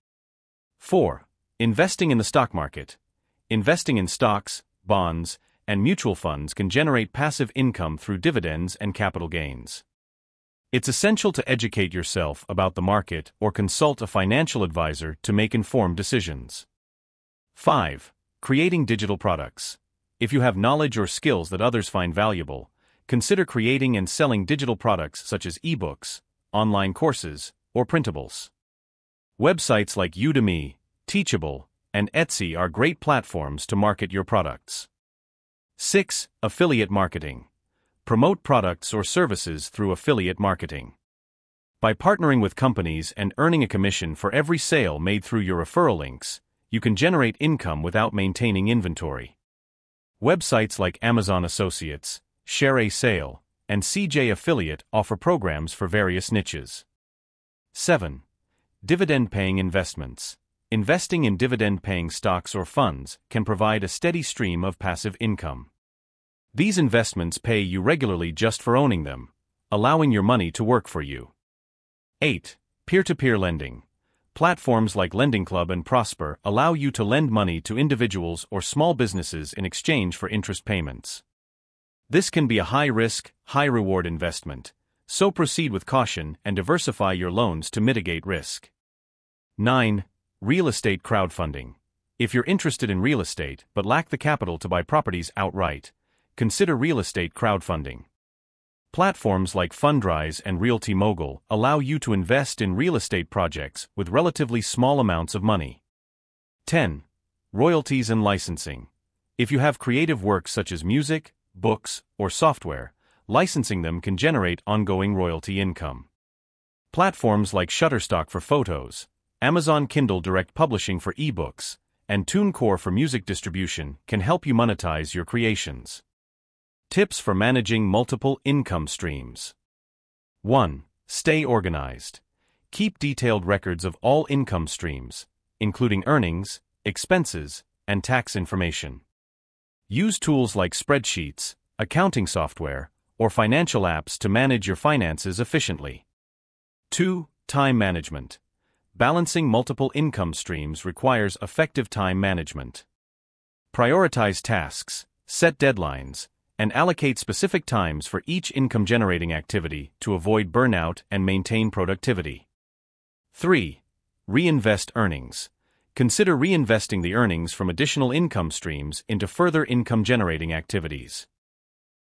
four. Investing in the stock market. Investing in stocks, bonds, and mutual funds can generate passive income through dividends and capital gains. It's essential to educate yourself about the market or consult a financial advisor to make informed decisions. five. Creating digital products. If you have knowledge or skills that others find valuable, consider creating and selling digital products such as ebooks, online courses, or printables. Websites like Udemy, Teachable, and Etsy are great platforms to market your products. six. Affiliate marketing. Promote products or services through affiliate marketing. By partnering with companies and earning a commission for every sale made through your referral links, you can generate income without maintaining inventory. Websites like Amazon Associates, ShareASale, and C J Affiliate offer programs for various niches. seven. Dividend-paying investments. Investing in dividend-paying stocks or funds can provide a steady stream of passive income. These investments pay you regularly just for owning them, allowing your money to work for you. eight. Peer-to-peer lending. Platforms like Lending Club and Prosper allow you to lend money to individuals or small businesses in exchange for interest payments. This can be a high-risk, high-reward investment, so proceed with caution and diversify your loans to mitigate risk. nine. Real estate crowdfunding. If you're interested in real estate but lack the capital to buy properties outright, consider real estate crowdfunding. Platforms like Fundrise and Realty Mogul allow you to invest in real estate projects with relatively small amounts of money. ten. Royalties and licensing. If you have creative works such as music, books, or software, licensing them can generate ongoing royalty income. Platforms like Shutterstock for photos, Amazon Kindle Direct Publishing for ebooks, and TuneCore for music distribution can help you monetize your creations. Tips for managing multiple income streams. one. Stay organized. Keep detailed records of all income streams, including earnings, expenses, and tax information. Use tools like spreadsheets, accounting software, or financial apps to manage your finances efficiently. two. Time management. Balancing multiple income streams requires effective time management. Prioritize tasks, set deadlines, and allocate specific times for each income-generating activity to avoid burnout and maintain productivity. three. Reinvest earnings. Consider reinvesting the earnings from additional income streams into further income-generating activities.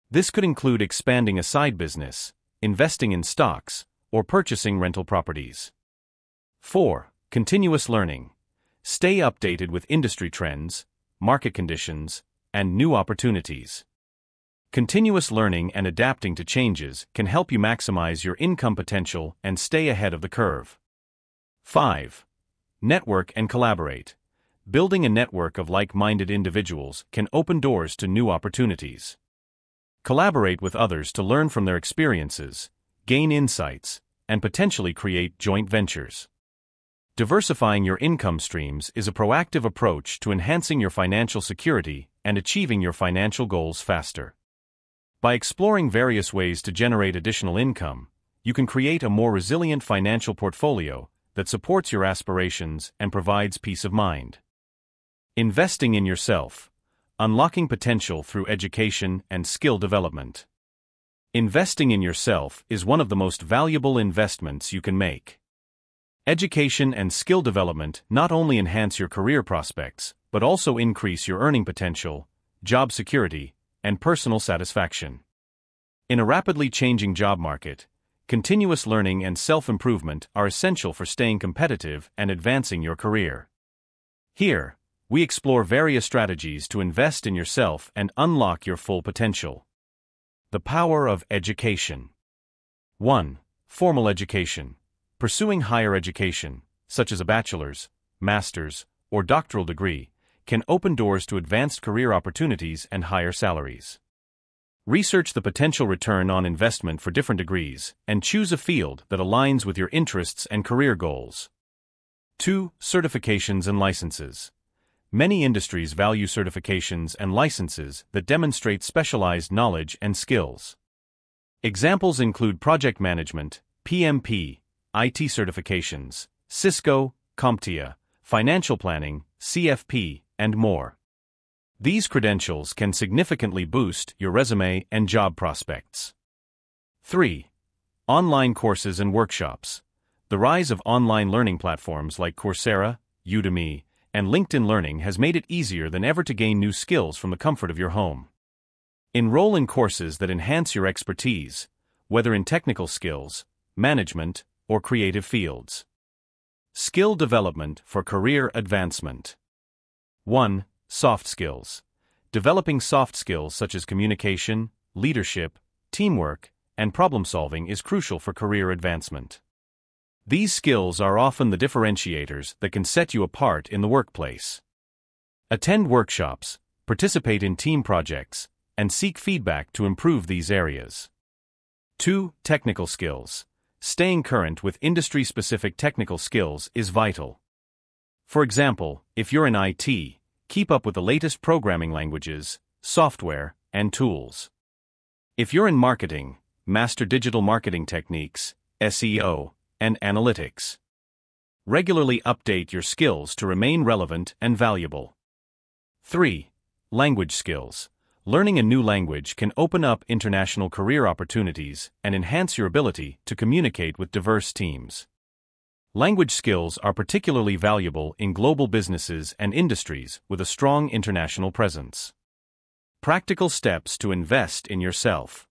This could include expanding a side business, investing in stocks, or purchasing rental properties. four. Continuous learning. Stay updated with industry trends, market conditions, and new opportunities. Continuous learning and adapting to changes can help you maximize your income potential and stay ahead of the curve. five. Network and collaborate. Building a network of like-minded individuals can open doors to new opportunities. Collaborate with others to learn from their experiences, gain insights, and potentially create joint ventures. Diversifying your income streams is a proactive approach to enhancing your financial security and achieving your financial goals faster. By exploring various ways to generate additional income, you can create a more resilient financial portfolio that supports your aspirations and provides peace of mind. Investing in yourself, unlocking potential through education and skill development. Investing in yourself is one of the most valuable investments you can make. Education and skill development not only enhance your career prospects, but also increase your earning potential, job security, and personal satisfaction. In a rapidly changing job market, continuous learning and self-improvement are essential for staying competitive and advancing your career. Here, we explore various strategies to invest in yourself and unlock your full potential. The power of education. one. Formal education. Pursuing higher education, such as a bachelor's, master's, or doctoral degree, can open doors to advanced career opportunities and higher salaries. Research the potential return on investment for different degrees and choose a field that aligns with your interests and career goals. two. Certifications and licenses. Many industries value certifications and licenses that demonstrate specialized knowledge and skills. Examples include project management, P M P, I T certifications, Cisco, CompTIA, financial planning, C F P, and more. These credentials can significantly boost your resume and job prospects. three. Online courses and workshops. The rise of online learning platforms like Coursera, Udemy, and LinkedIn Learning has made it easier than ever to gain new skills from the comfort of your home. Enroll in courses that enhance your expertise, whether in technical skills, management, or creative fields. Skill development for career advancement. one. Soft skills. Developing soft skills such as communication, leadership, teamwork, and problem solving is crucial for career advancement. These skills are often the differentiators that can set you apart in the workplace. Attend workshops, participate in team projects, and seek feedback to improve these areas. two. Technical skills. Staying current with industry-specific technical skills is vital. For example, if you're in I T, keep up with the latest programming languages, software, and tools. If you're in marketing, master digital marketing techniques, S E O, and analytics. Regularly update your skills to remain relevant and valuable. three. Language skills. Learning a new language can open up international career opportunities and enhance your ability to communicate with diverse teams. Language skills are particularly valuable in global businesses and industries with a strong international presence. Practical steps to invest in yourself.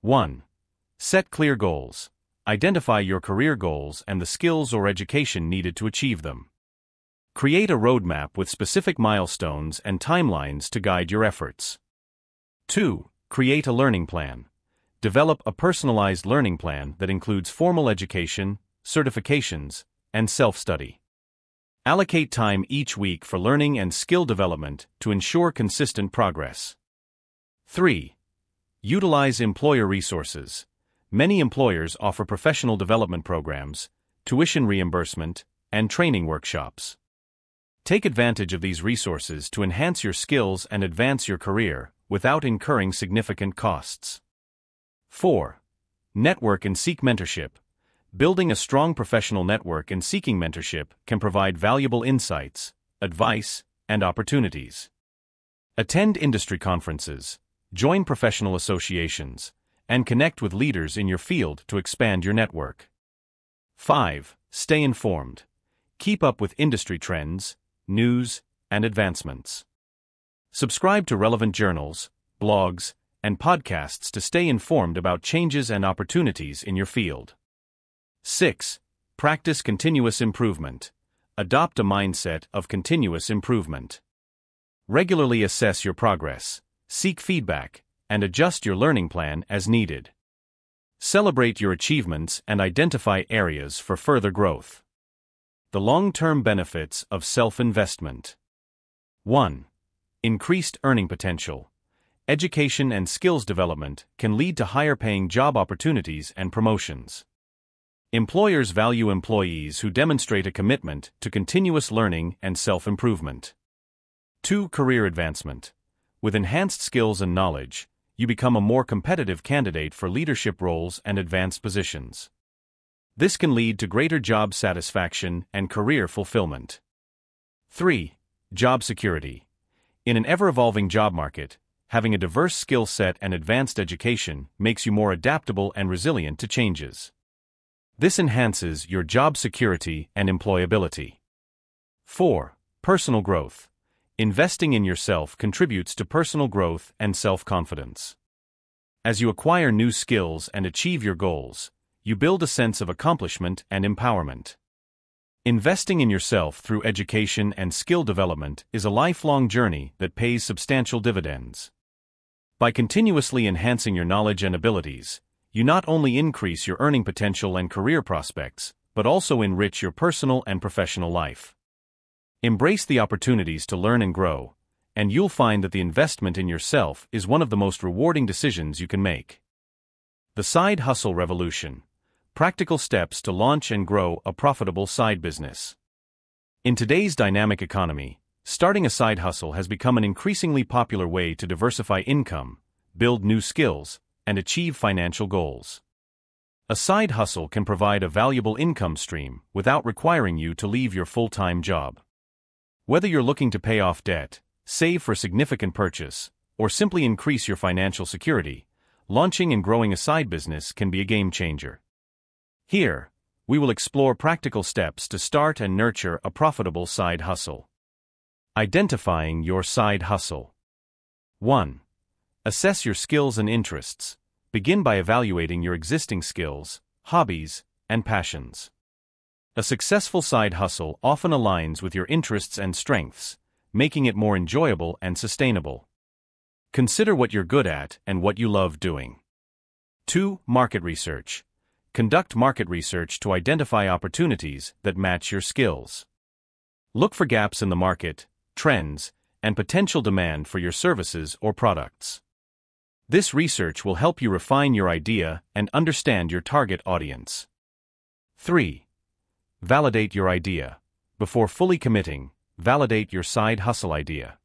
one. Set clear goals. Identify your career goals and the skills or education needed to achieve them. Create a roadmap with specific milestones and timelines to guide your efforts. two. Create a learning plan. Develop a personalized learning plan that includes formal education, certifications, and self-study. Allocate time each week for learning and skill development to ensure consistent progress. three. Utilize employer resources. Many employers offer professional development programs, tuition reimbursement, and training workshops. Take advantage of these resources to enhance your skills and advance your career without incurring significant costs. four. Network and seek mentorship. Building a strong professional network and seeking mentorship can provide valuable insights, advice, and opportunities. Attend industry conferences, join professional associations, and connect with leaders in your field to expand your network. five. Stay informed. Keep up with industry trends, news, and advancements. Subscribe to relevant journals, blogs, and podcasts to stay informed about changes and opportunities in your field. six. Practice continuous improvement. Adopt a mindset of continuous improvement. Regularly assess your progress, seek feedback, and adjust your learning plan as needed. Celebrate your achievements and identify areas for further growth. The long-term benefits of self-investment. one. Increased earning potential. Education and skills development can lead to higher-paying job opportunities and promotions. Employers value employees who demonstrate a commitment to continuous learning and self-improvement. two. Career advancement. With enhanced skills and knowledge, you become a more competitive candidate for leadership roles and advanced positions. This can lead to greater job satisfaction and career fulfillment. three. Job security. In an ever-evolving job market, having a diverse skill set and advanced education makes you more adaptable and resilient to changes. This enhances your job security and employability. four. Personal growth. Investing in yourself contributes to personal growth and self-confidence. As you acquire new skills and achieve your goals, you build a sense of accomplishment and empowerment. Investing in yourself through education and skill development is a lifelong journey that pays substantial dividends. By continuously enhancing your knowledge and abilities, you not only increase your earning potential and career prospects, but also enrich your personal and professional life. Embrace the opportunities to learn and grow, and you'll find that the investment in yourself is one of the most rewarding decisions you can make. The Side Hustle Revolution. Practical steps to launch and grow a profitable side business. In today's dynamic economy, starting a side hustle has become an increasingly popular way to diversify income, build new skills, and achieve financial goals. A side hustle can provide a valuable income stream without requiring you to leave your full-time job. Whether you're looking to pay off debt, save for a significant purchase, or simply increase your financial security, launching and growing a side business can be a game changer. Here, we will explore practical steps to start and nurture a profitable side hustle. Identifying your side hustle. one. Assess your skills and interests. Begin by evaluating your existing skills, hobbies, and passions. A successful side hustle often aligns with your interests and strengths, making it more enjoyable and sustainable. Consider what you're good at and what you love doing. two. Market research. Conduct market research to identify opportunities that match your skills. Look for gaps in the market, trends, and potential demand for your services or products. This research will help you refine your idea and understand your target audience. three. Validate your idea. Before fully committing, validate your side hustle idea.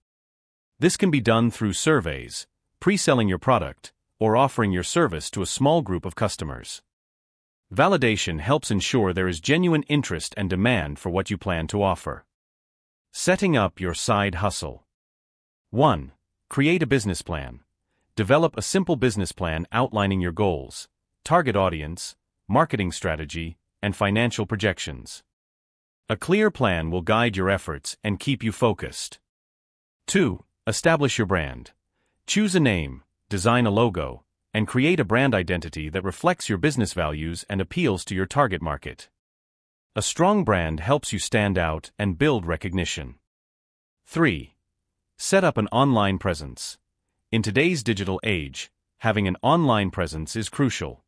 This can be done through surveys, pre-selling your product, or offering your service to a small group of customers. Validation helps ensure there is genuine interest and demand for what you plan to offer. Setting up your side hustle. one. Create a business plan. Develop a simple business plan outlining your goals, target audience, marketing strategy, and financial projections. A clear plan will guide your efforts and keep you focused. two. Establish your brand. Choose a name, design a logo, and create a brand identity that reflects your business values and appeals to your target market. A strong brand helps you stand out and build recognition. three. Set up an online presence. In today's digital age, having an online presence is crucial.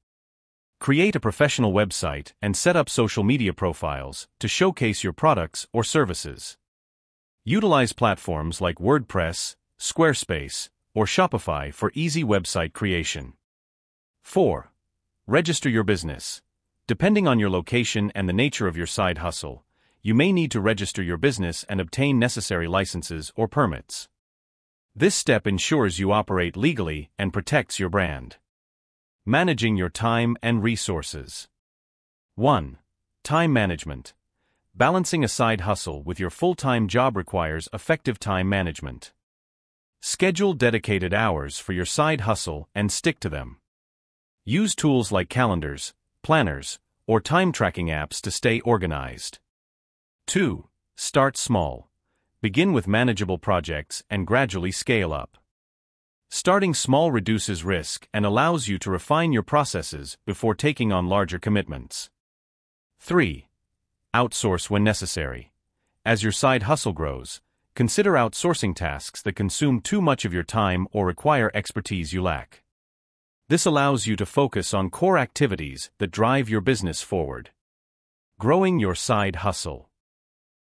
Create a professional website and set up social media profiles to showcase your products or services. Utilize platforms like WordPress, Squarespace, or Shopify for easy website creation. four. Register your business. Depending on your location and the nature of your side hustle, you may need to register your business and obtain necessary licenses or permits. This step ensures you operate legally and protects your brand. Managing your time and resources. one. Time management. Balancing a side hustle with your full-time job requires effective time management. Schedule dedicated hours for your side hustle and stick to them. Use tools like calendars, planners, or time-tracking apps to stay organized. two. Start small. Begin with manageable projects and gradually scale up. Starting small reduces risk and allows you to refine your processes before taking on larger commitments. three. Outsource when necessary. As your side hustle grows, consider outsourcing tasks that consume too much of your time or require expertise you lack. This allows you to focus on core activities that drive your business forward. Growing your side hustle.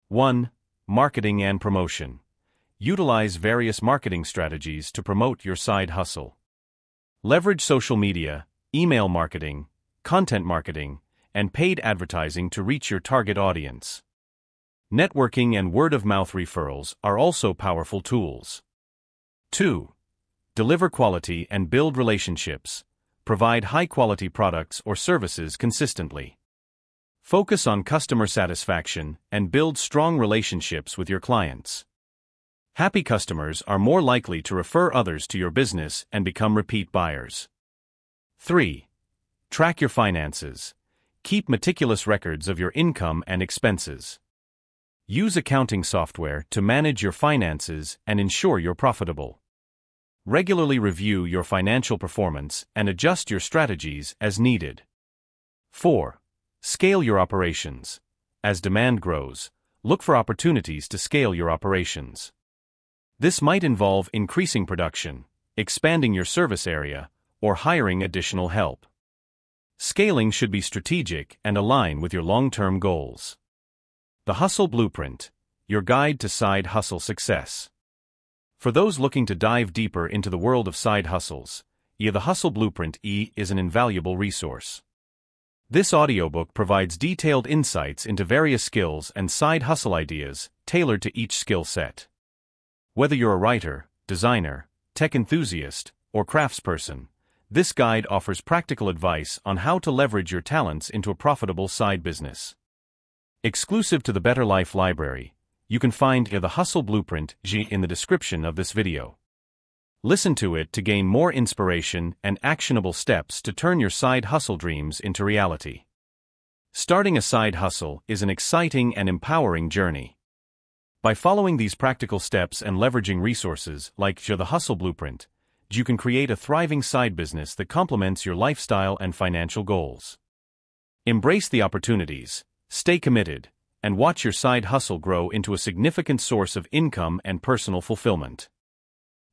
one. Marketing and promotion. Utilize various marketing strategies to promote your side hustle. Leverage social media, email marketing, content marketing, and paid advertising to reach your target audience. Networking and word-of-mouth referrals are also powerful tools. two. Deliver quality and build relationships. Provide high-quality products or services consistently. Focus on customer satisfaction and build strong relationships with your clients. Happy customers are more likely to refer others to your business and become repeat buyers. three. Track your finances. Keep meticulous records of your income and expenses. Use accounting software to manage your finances and ensure you're profitable. Regularly review your financial performance and adjust your strategies as needed. four. Scale your operations. As demand grows, look for opportunities to scale your operations. This might involve increasing production, expanding your service area, or hiring additional help. Scaling should be strategic and align with your long-term goals. The Hustle Blueprint, your guide to side hustle success. For those looking to dive deeper into the world of side hustles, yeah, the Hustle Blueprint E is an invaluable resource. This audiobook provides detailed insights into various skills and side hustle ideas tailored to each skill set. Whether you're a writer, designer, tech enthusiast, or craftsperson, this guide offers practical advice on how to leverage your talents into a profitable side business. Exclusive to the Better Life Library, you can find The Hustle Blueprint in the description of this video. Listen to it to gain more inspiration and actionable steps to turn your side hustle dreams into reality. Starting a side hustle is an exciting and empowering journey. By following these practical steps and leveraging resources like The Hustle Blueprint, you can create a thriving side business that complements your lifestyle and financial goals. Embrace the opportunities. Stay committed, and watch your side hustle grow into a significant source of income and personal fulfillment.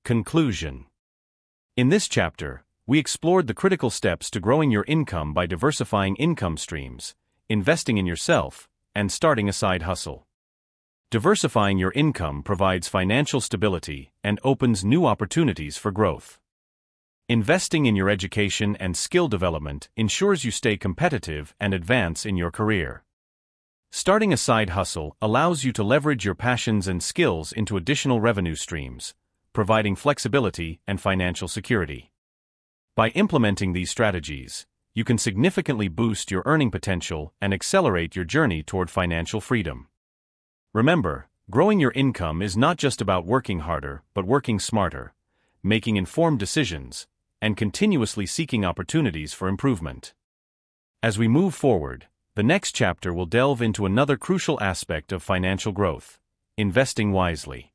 Conclusion. In this chapter, we explored the critical steps to growing your income by diversifying income streams, investing in yourself, and starting a side hustle. Diversifying your income provides financial stability and opens new opportunities for growth. Investing in your education and skill development ensures you stay competitive and advance in your career. Starting a side hustle allows you to leverage your passions and skills into additional revenue streams, providing flexibility and financial security. By implementing these strategies, you can significantly boost your earning potential and accelerate your journey toward financial freedom. Remember, growing your income is not just about working harder, but working smarter, making informed decisions, and continuously seeking opportunities for improvement. As we move forward, the next chapter will delve into another crucial aspect of financial growth: investing wisely.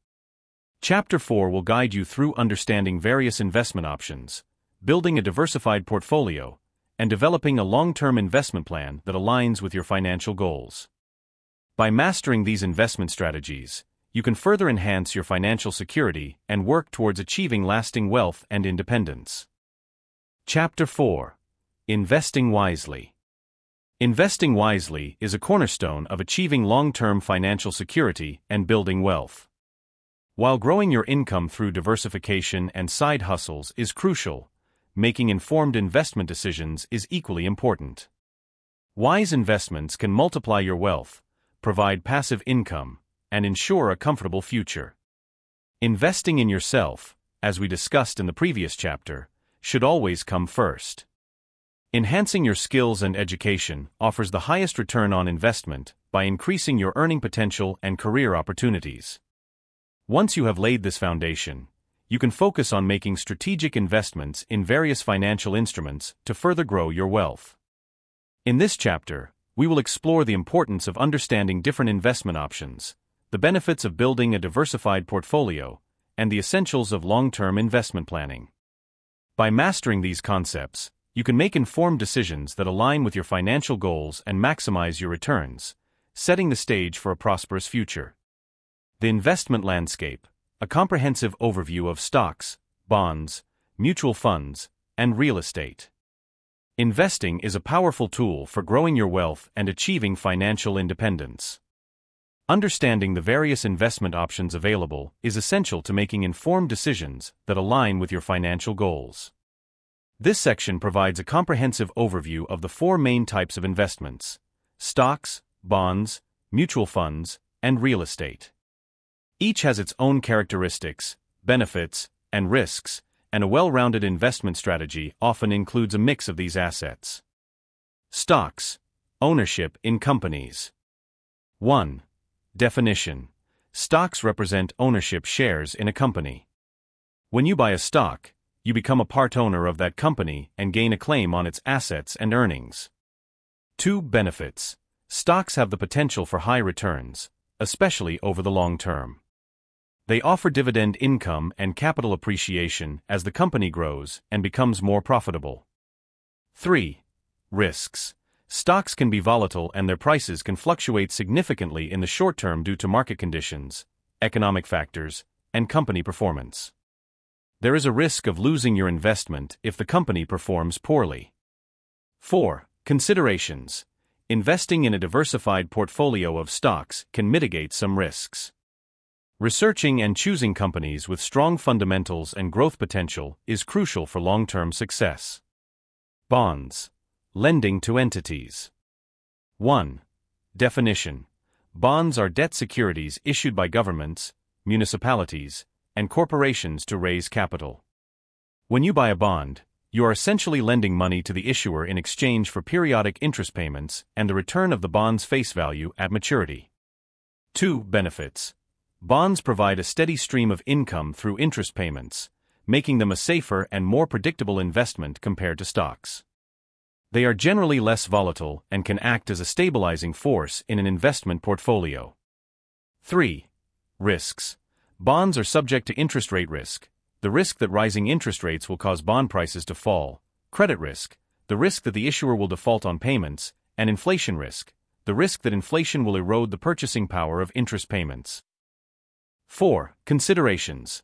Chapter four will guide you through understanding various investment options, building a diversified portfolio, and developing a long-term investment plan that aligns with your financial goals. By mastering these investment strategies, you can further enhance your financial security and work towards achieving lasting wealth and independence. Chapter four: Investing Wisely. Investing wisely is a cornerstone of achieving long-term financial security and building wealth. While growing your income through diversification and side hustles is crucial, making informed investment decisions is equally important. Wise investments can multiply your wealth, provide passive income, and ensure a comfortable future. Investing in yourself, as we discussed in the previous chapter, should always come first. Enhancing your skills and education offers the highest return on investment by increasing your earning potential and career opportunities. Once you have laid this foundation, you can focus on making strategic investments in various financial instruments to further grow your wealth. In this chapter, we will explore the importance of understanding different investment options, the benefits of building a diversified portfolio, and the essentials of long-term investment planning. By mastering these concepts, you can make informed decisions that align with your financial goals and maximize your returns, setting the stage for a prosperous future. The investment landscape: a comprehensive overview of stocks, bonds, mutual funds, and real estate. Investing is a powerful tool for growing your wealth and achieving financial independence. Understanding the various investment options available is essential to making informed decisions that align with your financial goals. This section provides a comprehensive overview of the four main types of investments: stocks, bonds, mutual funds, and real estate. Each has its own characteristics, benefits, and risks, and a well-rounded investment strategy often includes a mix of these assets. Stocks: ownership in companies. one. Definition: stocks represent ownership shares in a company. When you buy a stock, you become a part owner of that company and gain a claim on its assets and earnings. two. Benefits: stocks have the potential for high returns, especially over the long term. They offer dividend income and capital appreciation as the company grows and becomes more profitable. three. Risks: stocks can be volatile and their prices can fluctuate significantly in the short term due to market conditions, economic factors, and company performance. There is a risk of losing your investment if the company performs poorly. four. Considerations: investing in a diversified portfolio of stocks can mitigate some risks. Researching and choosing companies with strong fundamentals and growth potential is crucial for long-term success. Bonds: lending to entities. one. Definition: bonds are debt securities issued by governments, municipalities, and corporations to raise capital. When you buy a bond, you are essentially lending money to the issuer in exchange for periodic interest payments and the return of the bond's face value at maturity. two. Benefits: bonds provide a steady stream of income through interest payments, making them a safer and more predictable investment compared to stocks. They are generally less volatile and can act as a stabilizing force in an investment portfolio. three. Risks: bonds are subject to interest rate risk, the risk that rising interest rates will cause bond prices to fall; credit risk, the risk that the issuer will default on payments; and inflation risk, the risk that inflation will erode the purchasing power of interest payments. four. Considerations: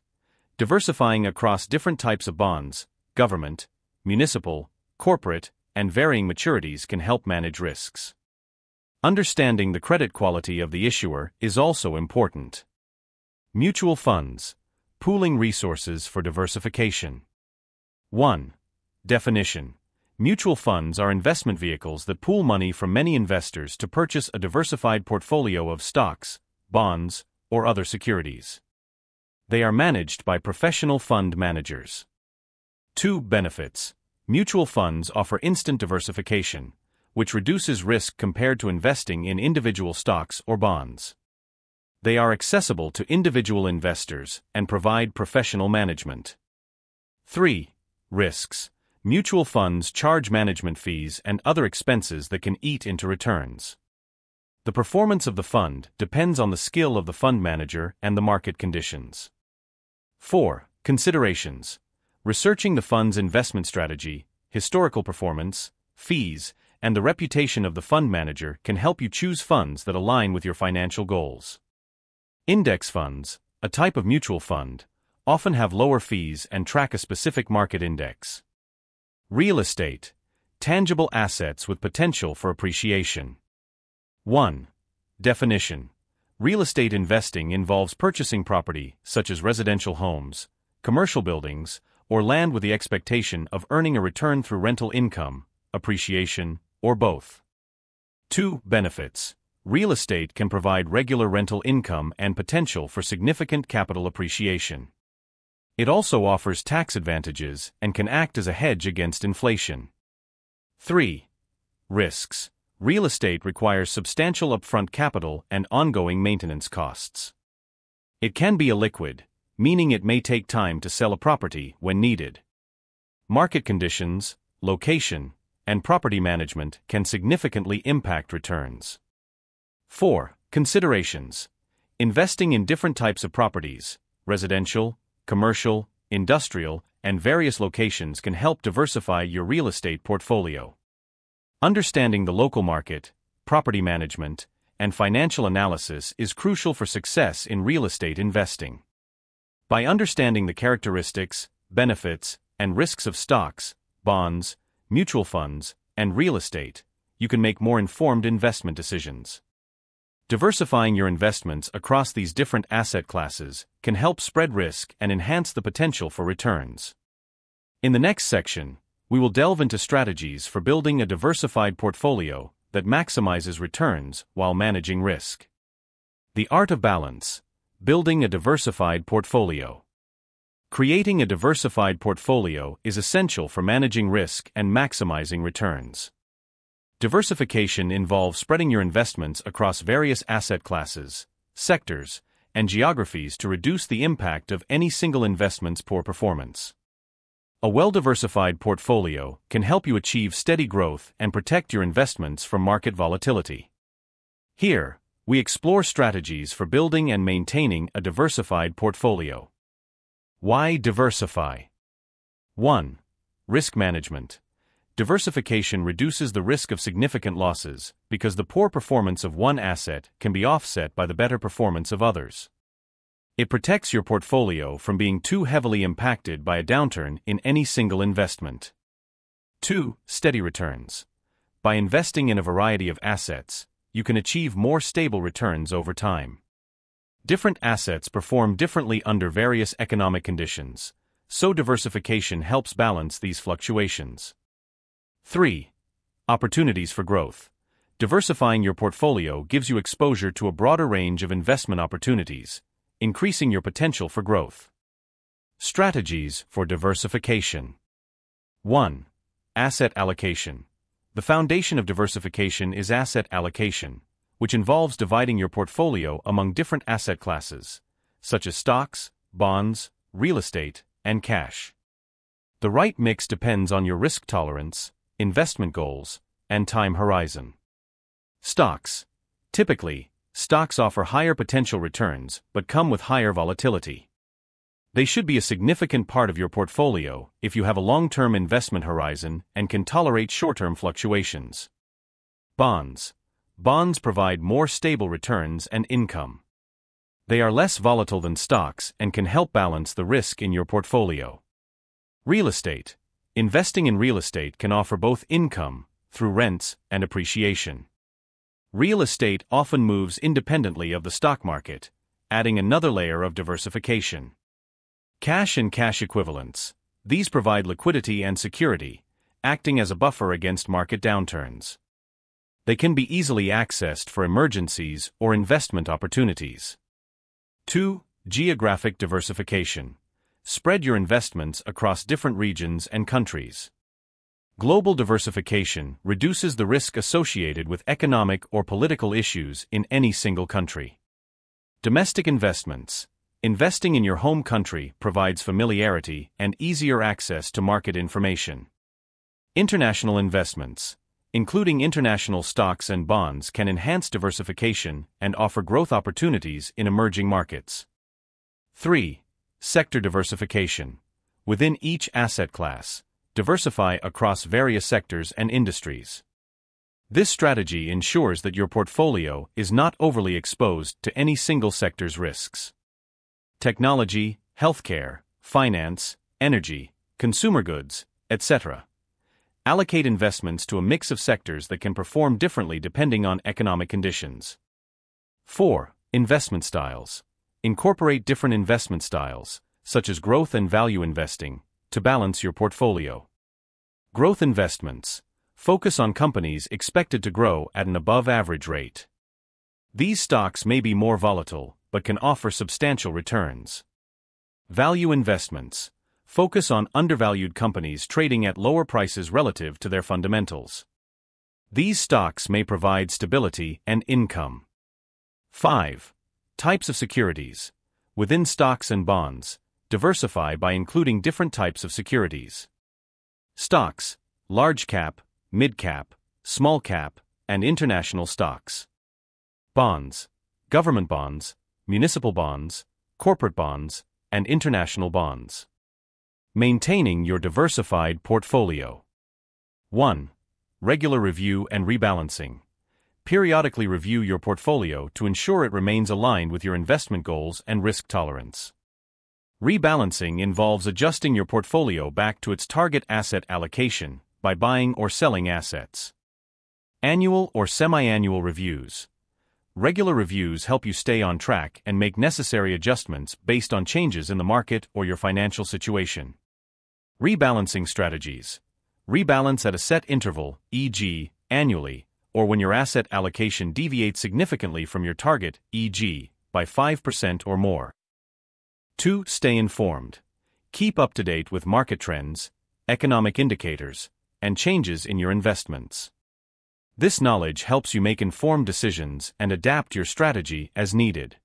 diversifying across different types of bonds, government, municipal, corporate, and varying maturities can help manage risks. Understanding the credit quality of the issuer is also important. Mutual funds, pooling resources for diversification. one. Definition. Mutual funds are investment vehicles that pool money from many investors to purchase a diversified portfolio of stocks, bonds, or other securities. They are managed by professional fund managers. two. Benefits. Mutual funds offer instant diversification, which reduces risk compared to investing in individual stocks or bonds. They are accessible to individual investors and provide professional management. three. Risks. Mutual funds charge management fees and other expenses that can eat into returns. The performance of the fund depends on the skill of the fund manager and the market conditions. four. Considerations. Researching the fund's investment strategy, historical performance, fees, and the reputation of the fund manager can help you choose funds that align with your financial goals. Index funds, a type of mutual fund, often have lower fees and track a specific market index. Real estate, tangible assets with potential for appreciation. one. Definition. Real estate investing involves purchasing property, such as residential homes, commercial buildings, or land with the expectation of earning a return through rental income, appreciation, or both. two. Benefits. Real estate can provide regular rental income and potential for significant capital appreciation. It also offers tax advantages and can act as a hedge against inflation. three. Risks. Real estate requires substantial upfront capital and ongoing maintenance costs. It can be illiquid, meaning it may take time to sell a property when needed. Market conditions, location, and property management can significantly impact returns. four. Considerations. Investing in different types of properties, residential, commercial, industrial, and various locations can help diversify your real estate portfolio. Understanding the local market, property management, and financial analysis is crucial for success in real estate investing. By understanding the characteristics, benefits, and risks of stocks, bonds, mutual funds, and real estate, you can make more informed investment decisions. Diversifying your investments across these different asset classes can help spread risk and enhance the potential for returns. In the next section, we will delve into strategies for building a diversified portfolio that maximizes returns while managing risk. The Art of Balance. Building a diversified portfolio. Creating a diversified portfolio is essential for managing risk and maximizing returns. Diversification involves spreading your investments across various asset classes, sectors, and geographies to reduce the impact of any single investment's poor performance. A well-diversified portfolio can help you achieve steady growth and protect your investments from market volatility. Here, we explore strategies for building and maintaining a diversified portfolio. Why diversify? one. Risk management. Diversification reduces the risk of significant losses because the poor performance of one asset can be offset by the better performance of others. It protects your portfolio from being too heavily impacted by a downturn in any single investment. two. Steady returns. By investing in a variety of assets, you can achieve more stable returns over time. Different assets perform differently under various economic conditions, so diversification helps balance these fluctuations. three. Opportunities for growth. Diversifying your portfolio gives you exposure to a broader range of investment opportunities, increasing your potential for growth. Strategies for diversification. one. Asset allocation. The foundation of diversification is asset allocation, which involves dividing your portfolio among different asset classes, such as stocks, bonds, real estate, and cash. The right mix depends on your risk tolerance, investment goals, and time horizon. Stocks. Typically, stocks offer higher potential returns but come with higher volatility. They should be a significant part of your portfolio if you have a long-term investment horizon and can tolerate short-term fluctuations. Bonds. Bonds provide more stable returns and income. They are less volatile than stocks and can help balance the risk in your portfolio. Real estate. Investing in real estate can offer both income, through rents, and appreciation. Real estate often moves independently of the stock market, adding another layer of diversification. Cash and cash equivalents. These provide liquidity and security, acting as a buffer against market downturns. They can be easily accessed for emergencies or investment opportunities. two. Geographic diversification. Spread your investments across different regions and countries. Global diversification reduces the risk associated with economic or political issues in any single country. Domestic investments. Investing in your home country provides familiarity and easier access to market information. International investments, including international stocks and bonds, can enhance diversification and offer growth opportunities in emerging markets. three. Sector diversification. Within each asset class, diversify across various sectors and industries. This strategy ensures that your portfolio is not overly exposed to any single sector's risks. Technology, healthcare, finance, energy, consumer goods, et cetera. Allocate investments to a mix of sectors that can perform differently depending on economic conditions. four. Investment styles. Incorporate different investment styles, such as growth and value investing, to balance your portfolio. Growth investments. Focus on companies expected to grow at an above-average rate. These stocks may be more volatile, but can offer substantial returns. Value investments. Focus on undervalued companies trading at lower prices relative to their fundamentals. These stocks may provide stability and income. five. Types of securities. Within stocks and bonds, diversify by including different types of securities. Stocks, large cap, mid cap, small cap, and international stocks. Bonds, government bonds, municipal bonds, corporate bonds, and international bonds. Maintaining your diversified portfolio. one. Regular review and rebalancing. Periodically review your portfolio to ensure it remains aligned with your investment goals and risk tolerance. Rebalancing involves adjusting your portfolio back to its target asset allocation by buying or selling assets. Annual or semi-annual reviews. Regular reviews help you stay on track and make necessary adjustments based on changes in the market or your financial situation. Rebalancing strategies. Rebalance at a set interval, for example, annually, or when your asset allocation deviates significantly from your target, for example, by five percent or more. two. Stay informed. Keep up to date with market trends, economic indicators, and changes in your investments. This knowledge helps you make informed decisions and adapt your strategy as needed.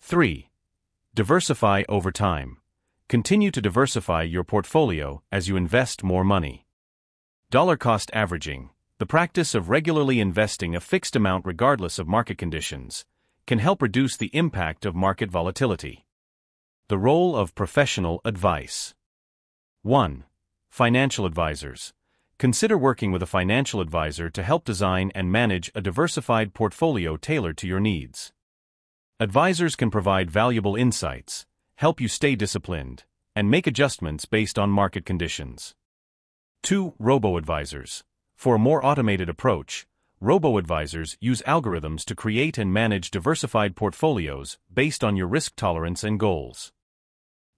three. Diversify over time. Continue to diversify your portfolio as you invest more money. Dollar-cost averaging, the practice of regularly investing a fixed amount regardless of market conditions, can help reduce the impact of market volatility. The role of professional advice. one. Financial advisors. Consider working with a financial advisor to help design and manage a diversified portfolio tailored to your needs. Advisors can provide valuable insights, help you stay disciplined, and make adjustments based on market conditions. two. Robo-advisors. For a more automated approach, robo-advisors use algorithms to create and manage diversified portfolios based on your risk tolerance and goals.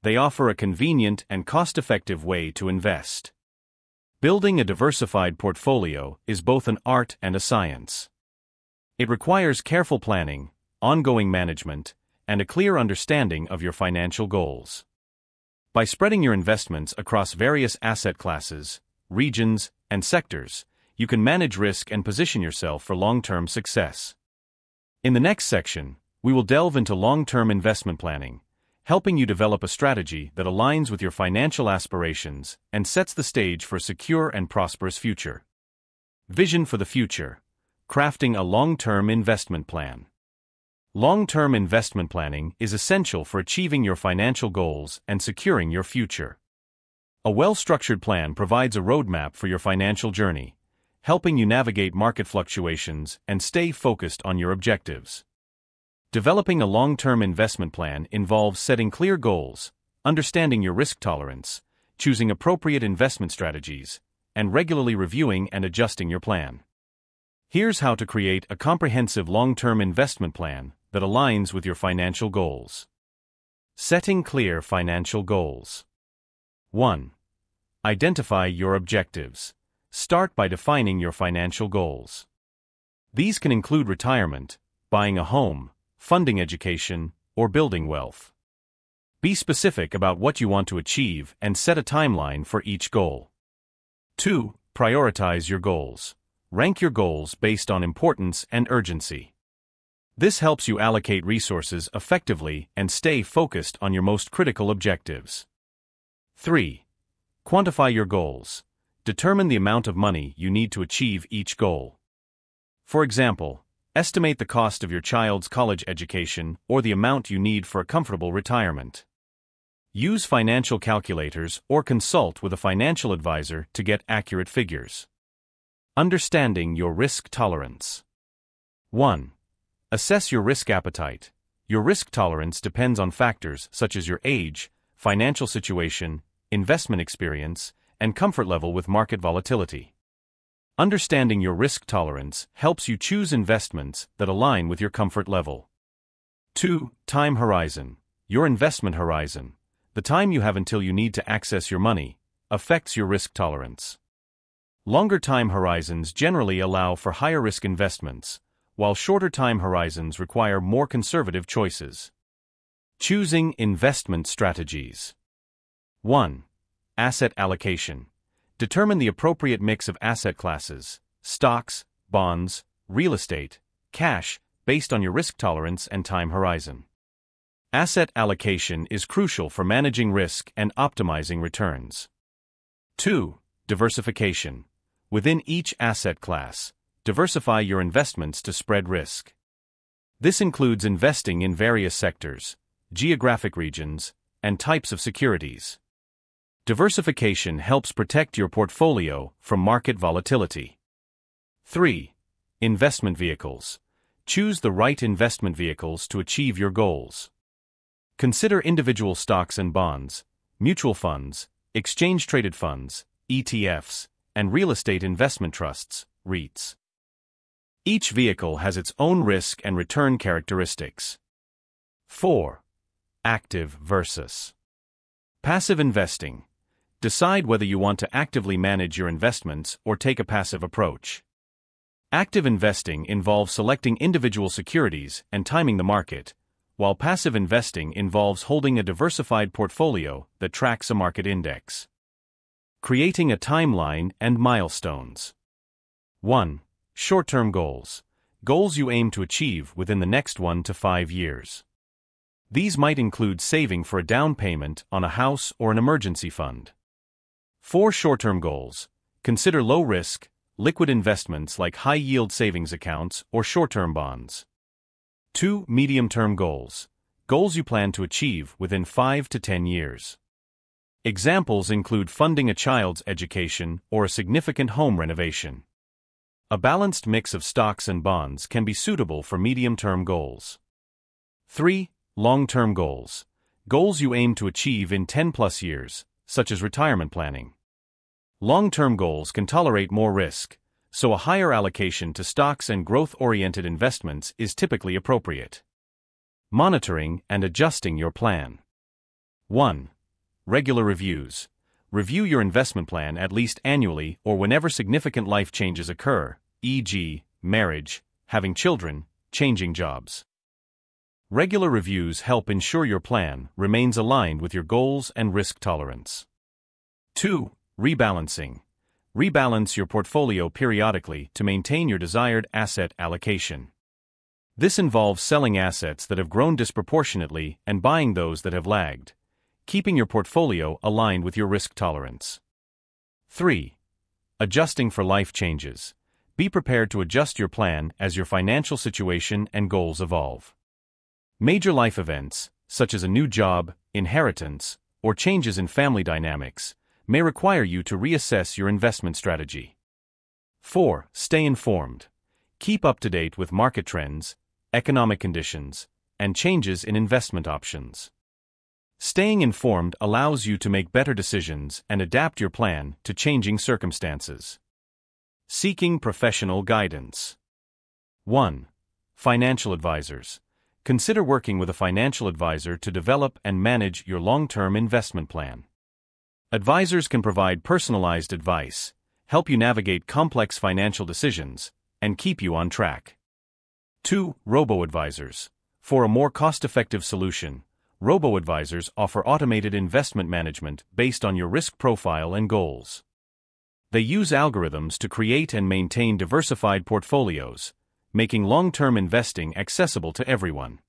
They offer a convenient and cost-effective way to invest. Building a diversified portfolio is both an art and a science. It requires careful planning, ongoing management, and a clear understanding of your financial goals. By spreading your investments across various asset classes, regions, and sectors, you can manage risk and position yourself for long-term success. In the next section, we will delve into long-term investment planning, helping you develop a strategy that aligns with your financial aspirations and sets the stage for a secure and prosperous future. Vision for the future. Crafting a long-term investment plan. Long-term investment planning is essential for achieving your financial goals and securing your future. A well-structured plan provides a roadmap for your financial journey, helping you navigate market fluctuations and stay focused on your objectives. Developing a long-term investment plan involves setting clear goals, understanding your risk tolerance, choosing appropriate investment strategies, and regularly reviewing and adjusting your plan. Here's how to create a comprehensive long-term investment plan that aligns with your financial goals. Setting clear financial goals. one. Identify your objectives. Start by defining your financial goals. These can include retirement, buying a home, funding education, or building wealth. Be specific about what you want to achieve and set a timeline for each goal. two. Prioritize your goals. Rank your goals based on importance and urgency. This helps you allocate resources effectively and stay focused on your most critical objectives. three. Quantify your goals. Determine the amount of money you need to achieve each goal. For example, estimate the cost of your child's college education or the amount you need for a comfortable retirement. Use financial calculators or consult with a financial advisor to get accurate figures. Understanding your risk tolerance. one. Assess your risk appetite. Your risk tolerance depends on factors such as your age, financial situation, investment experience, and comfort level with market volatility. Understanding your risk tolerance helps you choose investments that align with your comfort level. two. Time horizon. Your investment horizon, the time you have until you need to access your money, affects your risk tolerance. Longer time horizons generally allow for higher risk investments, while shorter time horizons require more conservative choices. Choosing investment strategies. one. Asset allocation. Determine the appropriate mix of asset classes, stocks, bonds, real estate, cash, based on your risk tolerance and time horizon. Asset allocation is crucial for managing risk and optimizing returns. two. Diversification. Within each asset class, diversify your investments to spread risk. This includes investing in various sectors, geographic regions, and types of securities. Diversification helps protect your portfolio from market volatility. three. Investment vehicles. Choose the right investment vehicles to achieve your goals. Consider individual stocks and bonds, mutual funds, exchange-traded funds, E T Fs, and real estate investment trusts, REITs. Each vehicle has its own risk and return characteristics. four. Active versus passive investing. Decide whether you want to actively manage your investments or take a passive approach. Active investing involves selecting individual securities and timing the market, while passive investing involves holding a diversified portfolio that tracks a market index. Creating a timeline and milestones. one. Short-term goals. Goals you aim to achieve within the next one to five years. These might include saving for a down payment on a house or an emergency fund. For short-term goals, consider low-risk, liquid investments like high-yield savings accounts or short-term bonds. two. Medium-term goals. Goals you plan to achieve within five to ten years. Examples include funding a child's education or a significant home renovation. A balanced mix of stocks and bonds can be suitable for medium-term goals. three. Long-term goals. Goals you aim to achieve in ten plus years, such as retirement planning. Long-term goals can tolerate more risk, so a higher allocation to stocks and growth-oriented investments is typically appropriate. Monitoring and adjusting your plan. one. Regular reviews. Review your investment plan at least annually or whenever significant life changes occur, for example, marriage, having children, changing jobs. Regular reviews help ensure your plan remains aligned with your goals and risk tolerance. two. Rebalancing. Rebalance your portfolio periodically to maintain your desired asset allocation. This involves selling assets that have grown disproportionately and buying those that have lagged, keeping your portfolio aligned with your risk tolerance. three. Adjusting for life changes. Be prepared to adjust your plan as your financial situation and goals evolve. Major life events, such as a new job, inheritance, or changes in family dynamics, may require you to reassess your investment strategy. four. Stay informed. Keep up to date with market trends, economic conditions, and changes in investment options. Staying informed allows you to make better decisions and adapt your plan to changing circumstances. Seeking professional guidance. one. Financial advisors. Consider working with a financial advisor to develop and manage your long-term investment plan. Advisors can provide personalized advice, help you navigate complex financial decisions, and keep you on track. two. Robo-advisors. For a more cost-effective solution, robo-advisors offer automated investment management based on your risk profile and goals. They use algorithms to create and maintain diversified portfolios, making long-term investing accessible to everyone.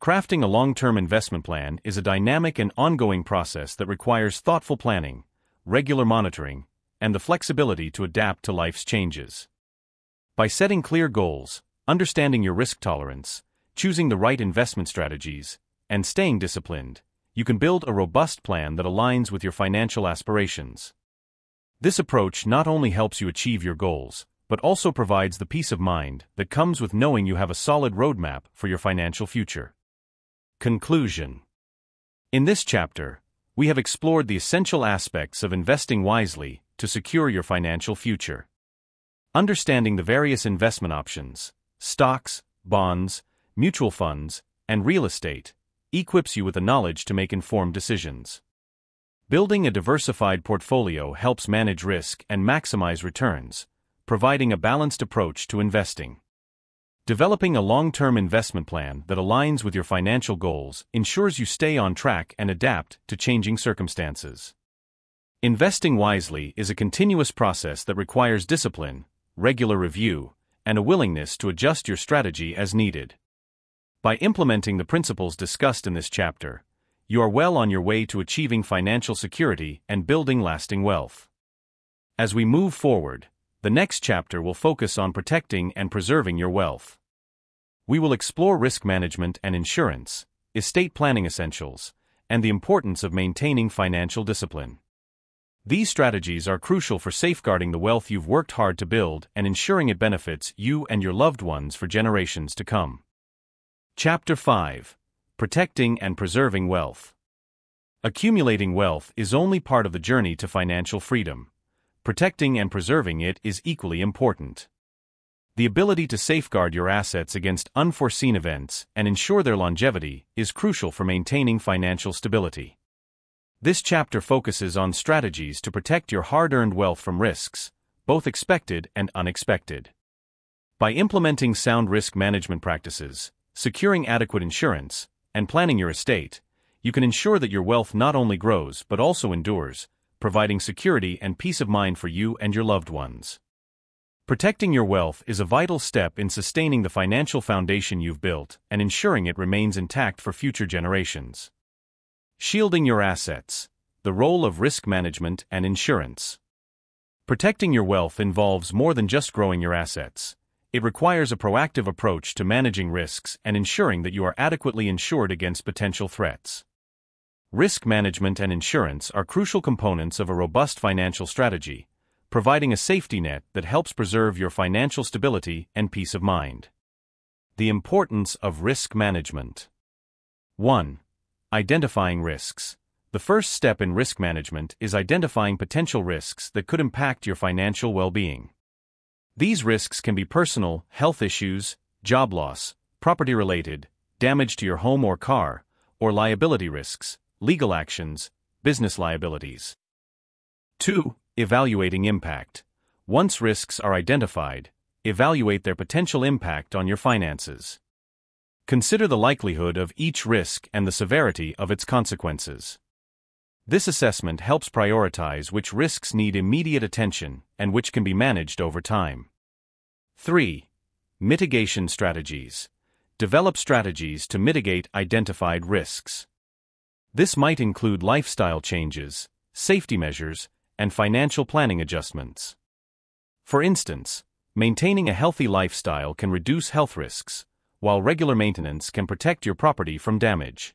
Crafting a long-term investment plan is a dynamic and ongoing process that requires thoughtful planning, regular monitoring, and the flexibility to adapt to life's changes. By setting clear goals, understanding your risk tolerance, choosing the right investment strategies, and staying disciplined, you can build a robust plan that aligns with your financial aspirations. This approach not only helps you achieve your goals, but also provides the peace of mind that comes with knowing you have a solid roadmap for your financial future. Conclusion. In this chapter, we have explored the essential aspects of investing wisely to secure your financial future. Understanding the various investment options, stocks, bonds, mutual funds, and real estate, equips you with the knowledge to make informed decisions. Building a diversified portfolio helps manage risk and maximize returns, providing a balanced approach to investing. Developing a long-term investment plan that aligns with your financial goals ensures you stay on track and adapt to changing circumstances. Investing wisely is a continuous process that requires discipline, regular review, and a willingness to adjust your strategy as needed. By implementing the principles discussed in this chapter, you are well on your way to achieving financial security and building lasting wealth. As we move forward, the next chapter will focus on protecting and preserving your wealth. We will explore risk management and insurance, estate planning essentials, and the importance of maintaining financial discipline. These strategies are crucial for safeguarding the wealth you've worked hard to build and ensuring it benefits you and your loved ones for generations to come. Chapter five. Protecting and preserving wealth. Accumulating wealth is only part of the journey to financial freedom. Protecting and preserving it is equally important. The ability to safeguard your assets against unforeseen events and ensure their longevity is crucial for maintaining financial stability. This chapter focuses on strategies to protect your hard-earned wealth from risks, both expected and unexpected. By implementing sound risk management practices, securing adequate insurance, and planning your estate, you can ensure that your wealth not only grows but also endures, providing security and peace of mind for you and your loved ones. Protecting your wealth is a vital step in sustaining the financial foundation you've built and ensuring it remains intact for future generations. Shielding your assets, the role of risk management and insurance. Protecting your wealth involves more than just growing your assets. It requires a proactive approach to managing risks and ensuring that you are adequately insured against potential threats. Risk management and insurance are crucial components of a robust financial strategy, providing a safety net that helps preserve your financial stability and peace of mind. The importance of risk management. one. Identifying risks. The first step in risk management is identifying potential risks that could impact your financial well-being. These risks can be personal, health issues, job loss, property-related, damage to your home or car, or liability risks, legal actions, business liabilities. two. Evaluating impact. Once risks are identified, evaluate their potential impact on your finances. Consider the likelihood of each risk and the severity of its consequences. This assessment helps prioritize which risks need immediate attention and which can be managed over time. three. Mitigation strategies. Develop strategies to mitigate identified risks. This might include lifestyle changes, safety measures, and financial planning adjustments. For instance, maintaining a healthy lifestyle can reduce health risks, while regular maintenance can protect your property from damage.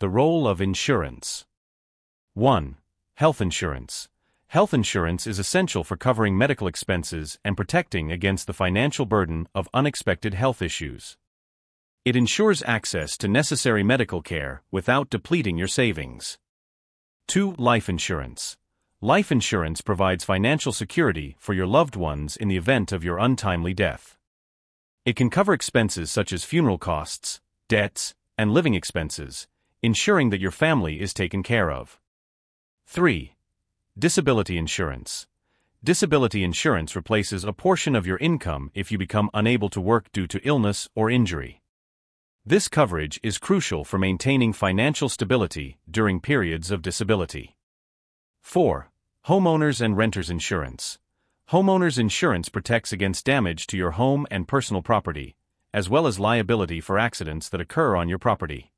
The role of insurance. one. Health insurance. Health insurance is essential for covering medical expenses and protecting against the financial burden of unexpected health issues. It ensures access to necessary medical care without depleting your savings. two. Life insurance. Life insurance provides financial security for your loved ones in the event of your untimely death. It can cover expenses such as funeral costs, debts, and living expenses, ensuring that your family is taken care of. three. Disability insurance. Disability insurance replaces a portion of your income if you become unable to work due to illness or injury. This coverage is crucial for maintaining financial stability during periods of disability. four. Homeowners and renters insurance. Homeowners insurance protects against damage to your home and personal property, as well as liability for accidents that occur on your property.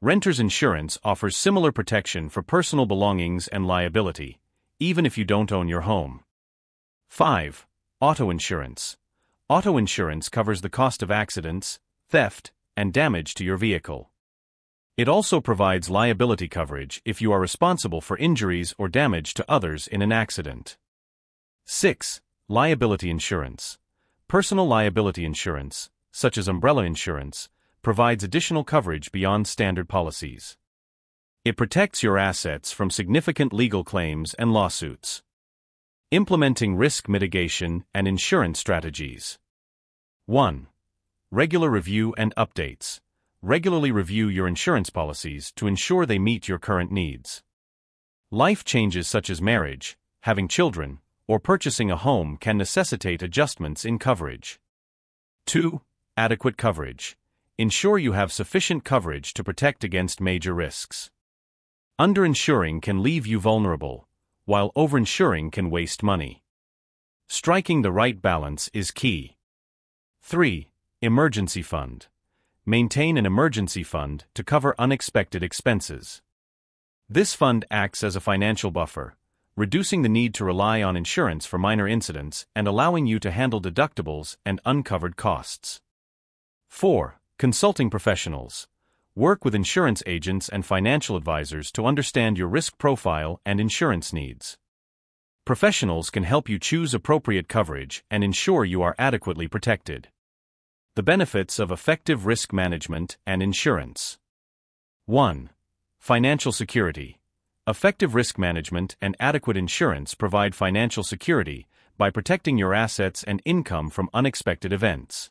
Renters insurance offers similar protection for personal belongings and liability, even if you don't own your home. five. Auto insurance. Auto insurance covers the cost of accidents, theft, and damage to your vehicle. It also provides liability coverage if you are responsible for injuries or damage to others in an accident. six. Liability insurance. Personal liability insurance, such as umbrella insurance, provides additional coverage beyond standard policies. It protects your assets from significant legal claims and lawsuits. Implementing risk mitigation and insurance strategies. one. Regular review and updates. Regularly review your insurance policies to ensure they meet your current needs. Life changes such as marriage, having children, or purchasing a home can necessitate adjustments in coverage. two. Adequate coverage. Ensure you have sufficient coverage to protect against major risks. Underinsuring can leave you vulnerable, while overinsuring can waste money. Striking the right balance is key. three. Emergency fund. Maintain an emergency fund to cover unexpected expenses. This fund acts as a financial buffer, reducing the need to rely on insurance for minor incidents and allowing you to handle deductibles and uncovered costs. four. Consulting professionals. Work with insurance agents and financial advisors to understand your risk profile and insurance needs. Professionals can help you choose appropriate coverage and ensure you are adequately protected. The benefits of effective risk management and insurance. one. Financial security. Effective risk management and adequate insurance provide financial security by protecting your assets and income from unexpected events.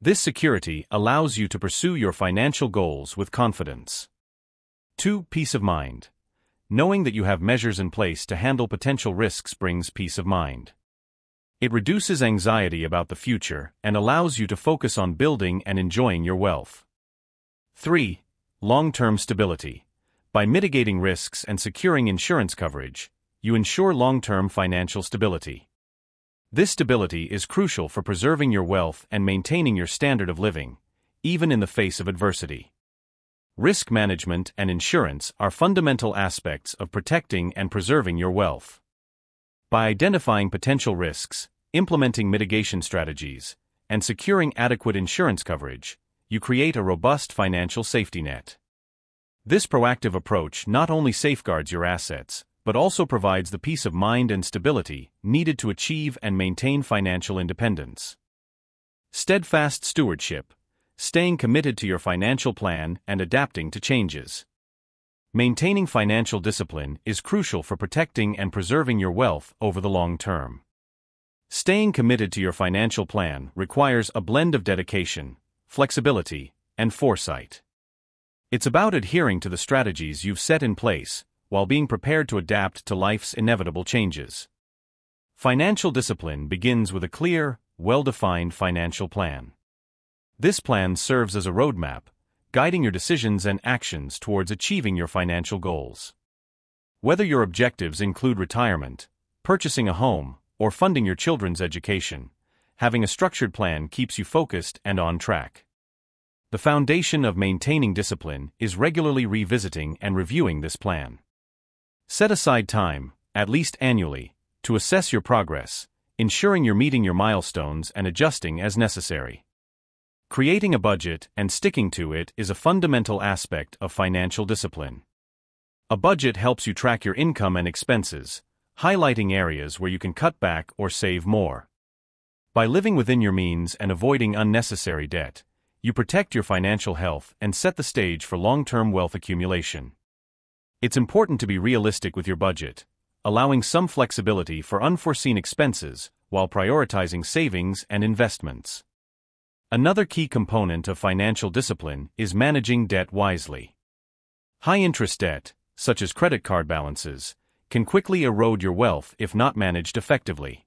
This security allows you to pursue your financial goals with confidence. two. Peace of mind. Knowing that you have measures in place to handle potential risks brings peace of mind. It reduces anxiety about the future and allows you to focus on building and enjoying your wealth. three. Long-term stability. By mitigating risks and securing insurance coverage, you ensure long-term financial stability. This stability is crucial for preserving your wealth and maintaining your standard of living, even in the face of adversity. Risk management and insurance are fundamental aspects of protecting and preserving your wealth. By identifying potential risks, implementing mitigation strategies, and securing adequate insurance coverage, you create a robust financial safety net. This proactive approach not only safeguards your assets, but also provides the peace of mind and stability needed to achieve and maintain financial independence. Steadfast stewardship, staying committed to your financial plan and adapting to changes. Maintaining financial discipline is crucial for protecting and preserving your wealth over the long term. Staying committed to your financial plan requires a blend of dedication, flexibility, and foresight. It's about adhering to the strategies you've set in place, while being prepared to adapt to life's inevitable changes. Financial discipline begins with a clear, well-defined financial plan. This plan serves as a roadmap, guiding your decisions and actions towards achieving your financial goals. Whether your objectives include retirement, purchasing a home, or funding your children's education, having a structured plan keeps you focused and on track. The foundation of maintaining discipline is regularly revisiting and reviewing this plan. Set aside time, at least annually, to assess your progress, ensuring you're meeting your milestones and adjusting as necessary. Creating a budget and sticking to it is a fundamental aspect of financial discipline. A budget helps you track your income and expenses, highlighting areas where you can cut back or save more. By living within your means and avoiding unnecessary debt, you protect your financial health and set the stage for long-term wealth accumulation. It's important to be realistic with your budget, allowing some flexibility for unforeseen expenses while prioritizing savings and investments. Another key component of financial discipline is managing debt wisely. High-interest debt, such as credit card balances, can quickly erode your wealth if not managed effectively.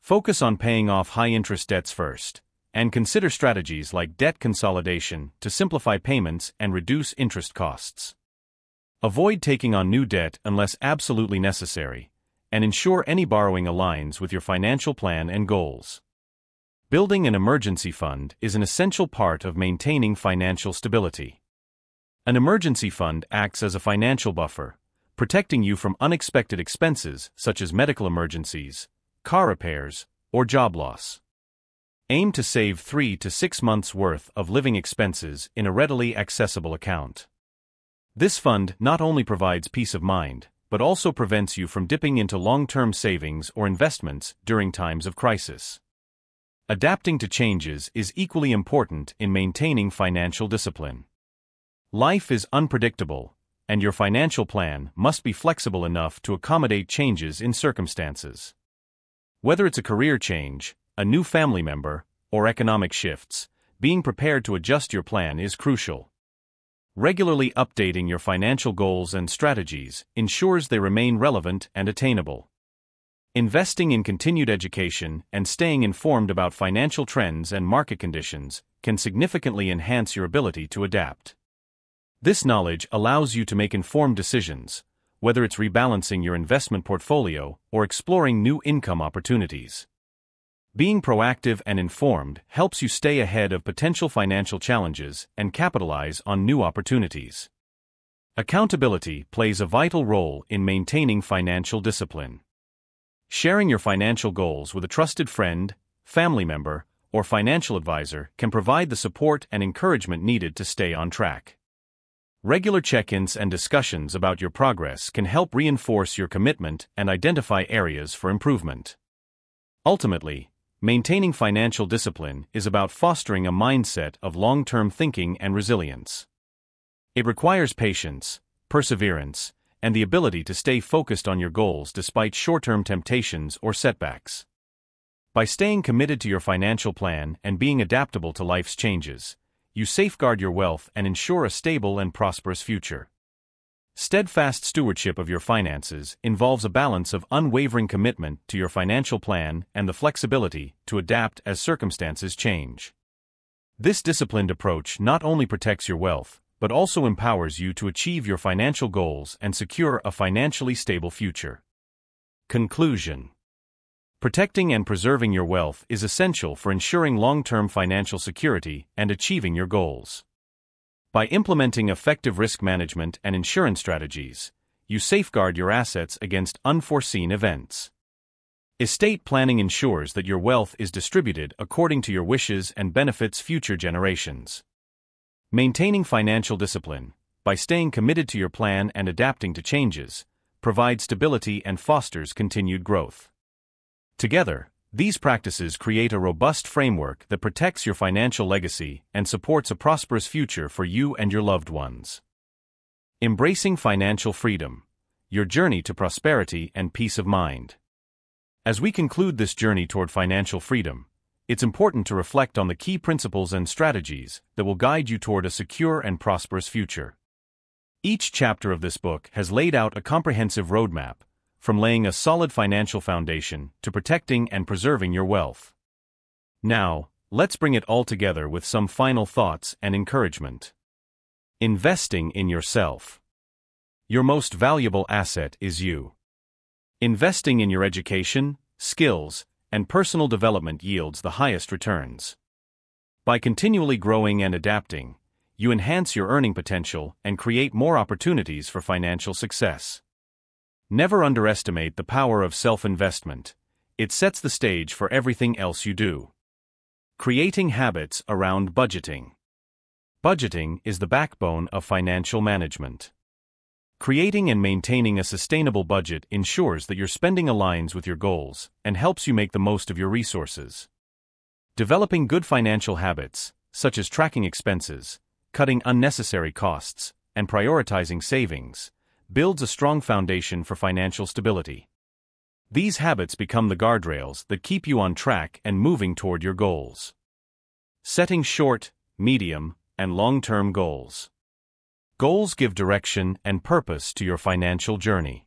Focus on paying off high-interest debts first, and consider strategies like debt consolidation to simplify payments and reduce interest costs. Avoid taking on new debt unless absolutely necessary, and ensure any borrowing aligns with your financial plan and goals. Building an emergency fund is an essential part of maintaining financial stability. An emergency fund acts as a financial buffer, protecting you from unexpected expenses such as medical emergencies, car repairs, or job loss. Aim to save three to six months' worth of living expenses in a readily accessible account. This fund not only provides peace of mind, but also prevents you from dipping into long-term savings or investments during times of crisis. Adapting to changes is equally important in maintaining financial discipline. Life is unpredictable, and your financial plan must be flexible enough to accommodate changes in circumstances. Whether it's a career change, a new family member, or economic shifts, being prepared to adjust your plan is crucial. Regularly updating your financial goals and strategies ensures they remain relevant and attainable. Investing in continued education and staying informed about financial trends and market conditions can significantly enhance your ability to adapt. This knowledge allows you to make informed decisions, whether it's rebalancing your investment portfolio or exploring new income opportunities. Being proactive and informed helps you stay ahead of potential financial challenges and capitalize on new opportunities. Accountability plays a vital role in maintaining financial discipline. Sharing your financial goals with a trusted friend, family member, or financial advisor can provide the support and encouragement needed to stay on track. Regular check-ins and discussions about your progress can help reinforce your commitment and identify areas for improvement. Ultimately, maintaining financial discipline is about fostering a mindset of long-term thinking and resilience. It requires patience, perseverance, and the ability to stay focused on your goals despite short-term temptations or setbacks. By staying committed to your financial plan and being adaptable to life's changes, you safeguard your wealth and ensure a stable and prosperous future. Steadfast stewardship of your finances involves a balance of unwavering commitment to your financial plan and the flexibility to adapt as circumstances change. This disciplined approach not only protects your wealth, but also empowers you to achieve your financial goals and secure a financially stable future. Conclusion: protecting and preserving your wealth is essential for ensuring long-term financial security and achieving your goals. By implementing effective risk management and insurance strategies, you safeguard your assets against unforeseen events. Estate planning ensures that your wealth is distributed according to your wishes and benefits future generations. Maintaining financial discipline, by staying committed to your plan and adapting to changes, provides stability and fosters continued growth. Together, these practices create a robust framework that protects your financial legacy and supports a prosperous future for you and your loved ones. Embracing financial freedom, your journey to prosperity and peace of mind. As we conclude this journey toward financial freedom, it's important to reflect on the key principles and strategies that will guide you toward a secure and prosperous future. Each chapter of this book has laid out a comprehensive roadmap, from laying a solid financial foundation to protecting and preserving your wealth. Now, let's bring it all together with some final thoughts and encouragement. Investing in yourself. Your most valuable asset is you. Investing in your education, skills, and personal development yields the highest returns. By continually growing and adapting, you enhance your earning potential and create more opportunities for financial success. Never underestimate the power of self-investment. It sets the stage for everything else you do. Creating habits around budgeting. Budgeting is the backbone of financial management. Creating and maintaining a sustainable budget ensures that your spending aligns with your goals and helps you make the most of your resources. Developing good financial habits, such as tracking expenses, cutting unnecessary costs, and prioritizing savings, builds a strong foundation for financial stability. These habits become the guardrails that keep you on track and moving toward your goals. Setting short, medium, and long-term goals. Goals give direction and purpose to your financial journey.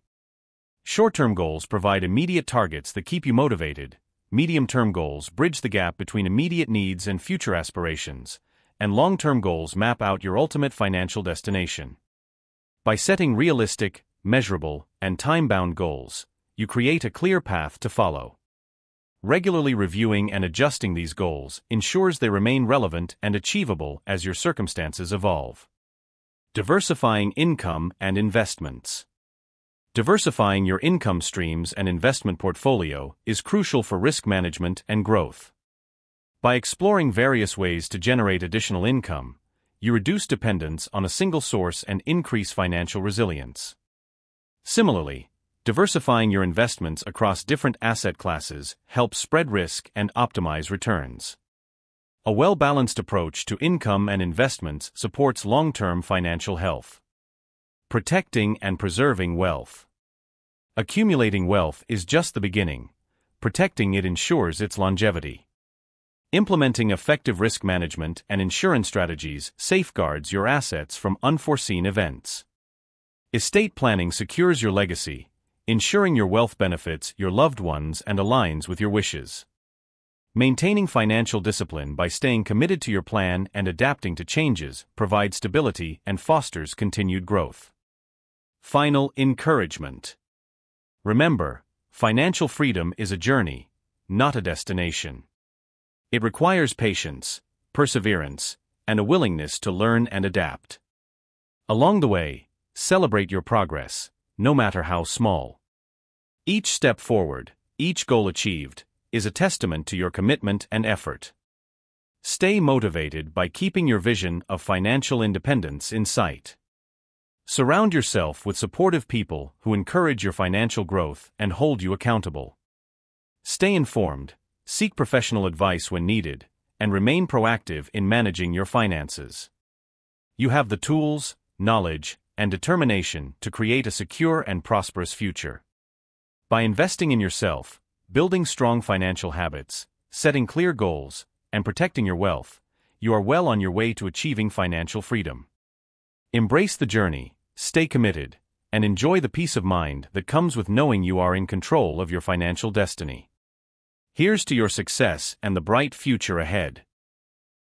Short-term goals provide immediate targets that keep you motivated. Medium-term goals bridge the gap between immediate needs and future aspirations, and long-term goals map out your ultimate financial destination. By setting realistic, measurable, and time-bound goals, you create a clear path to follow. Regularly reviewing and adjusting these goals ensures they remain relevant and achievable as your circumstances evolve. Diversifying income and investments. Diversifying your income streams and investment portfolio is crucial for risk management and growth. By exploring various ways to generate additional income, you reduce dependence on a single source and increase financial resilience. Similarly, diversifying your investments across different asset classes helps spread risk and optimize returns. A well-balanced approach to income and investments supports long-term financial health. Protecting and preserving wealth. Accumulating wealth is just the beginning. Protecting it ensures its longevity. Implementing effective risk management and insurance strategies safeguards your assets from unforeseen events. Estate planning secures your legacy, ensuring your wealth benefits your loved ones and aligns with your wishes. Maintaining financial discipline by staying committed to your plan and adapting to changes provides stability and fosters continued growth. Final encouragement. Remember, financial freedom is a journey, not a destination. It requires patience, perseverance, and a willingness to learn and adapt. Along the way, celebrate your progress, no matter how small. Each step forward, each goal achieved, is a testament to your commitment and effort. Stay motivated by keeping your vision of financial independence in sight. Surround yourself with supportive people who encourage your financial growth and hold you accountable. Stay informed, seek professional advice when needed, and remain proactive in managing your finances. You have the tools, knowledge, and determination to create a secure and prosperous future. By investing in yourself, building strong financial habits, setting clear goals, and protecting your wealth, you are well on your way to achieving financial freedom. Embrace the journey, stay committed, and enjoy the peace of mind that comes with knowing you are in control of your financial destiny. Here's to your success and the bright future ahead.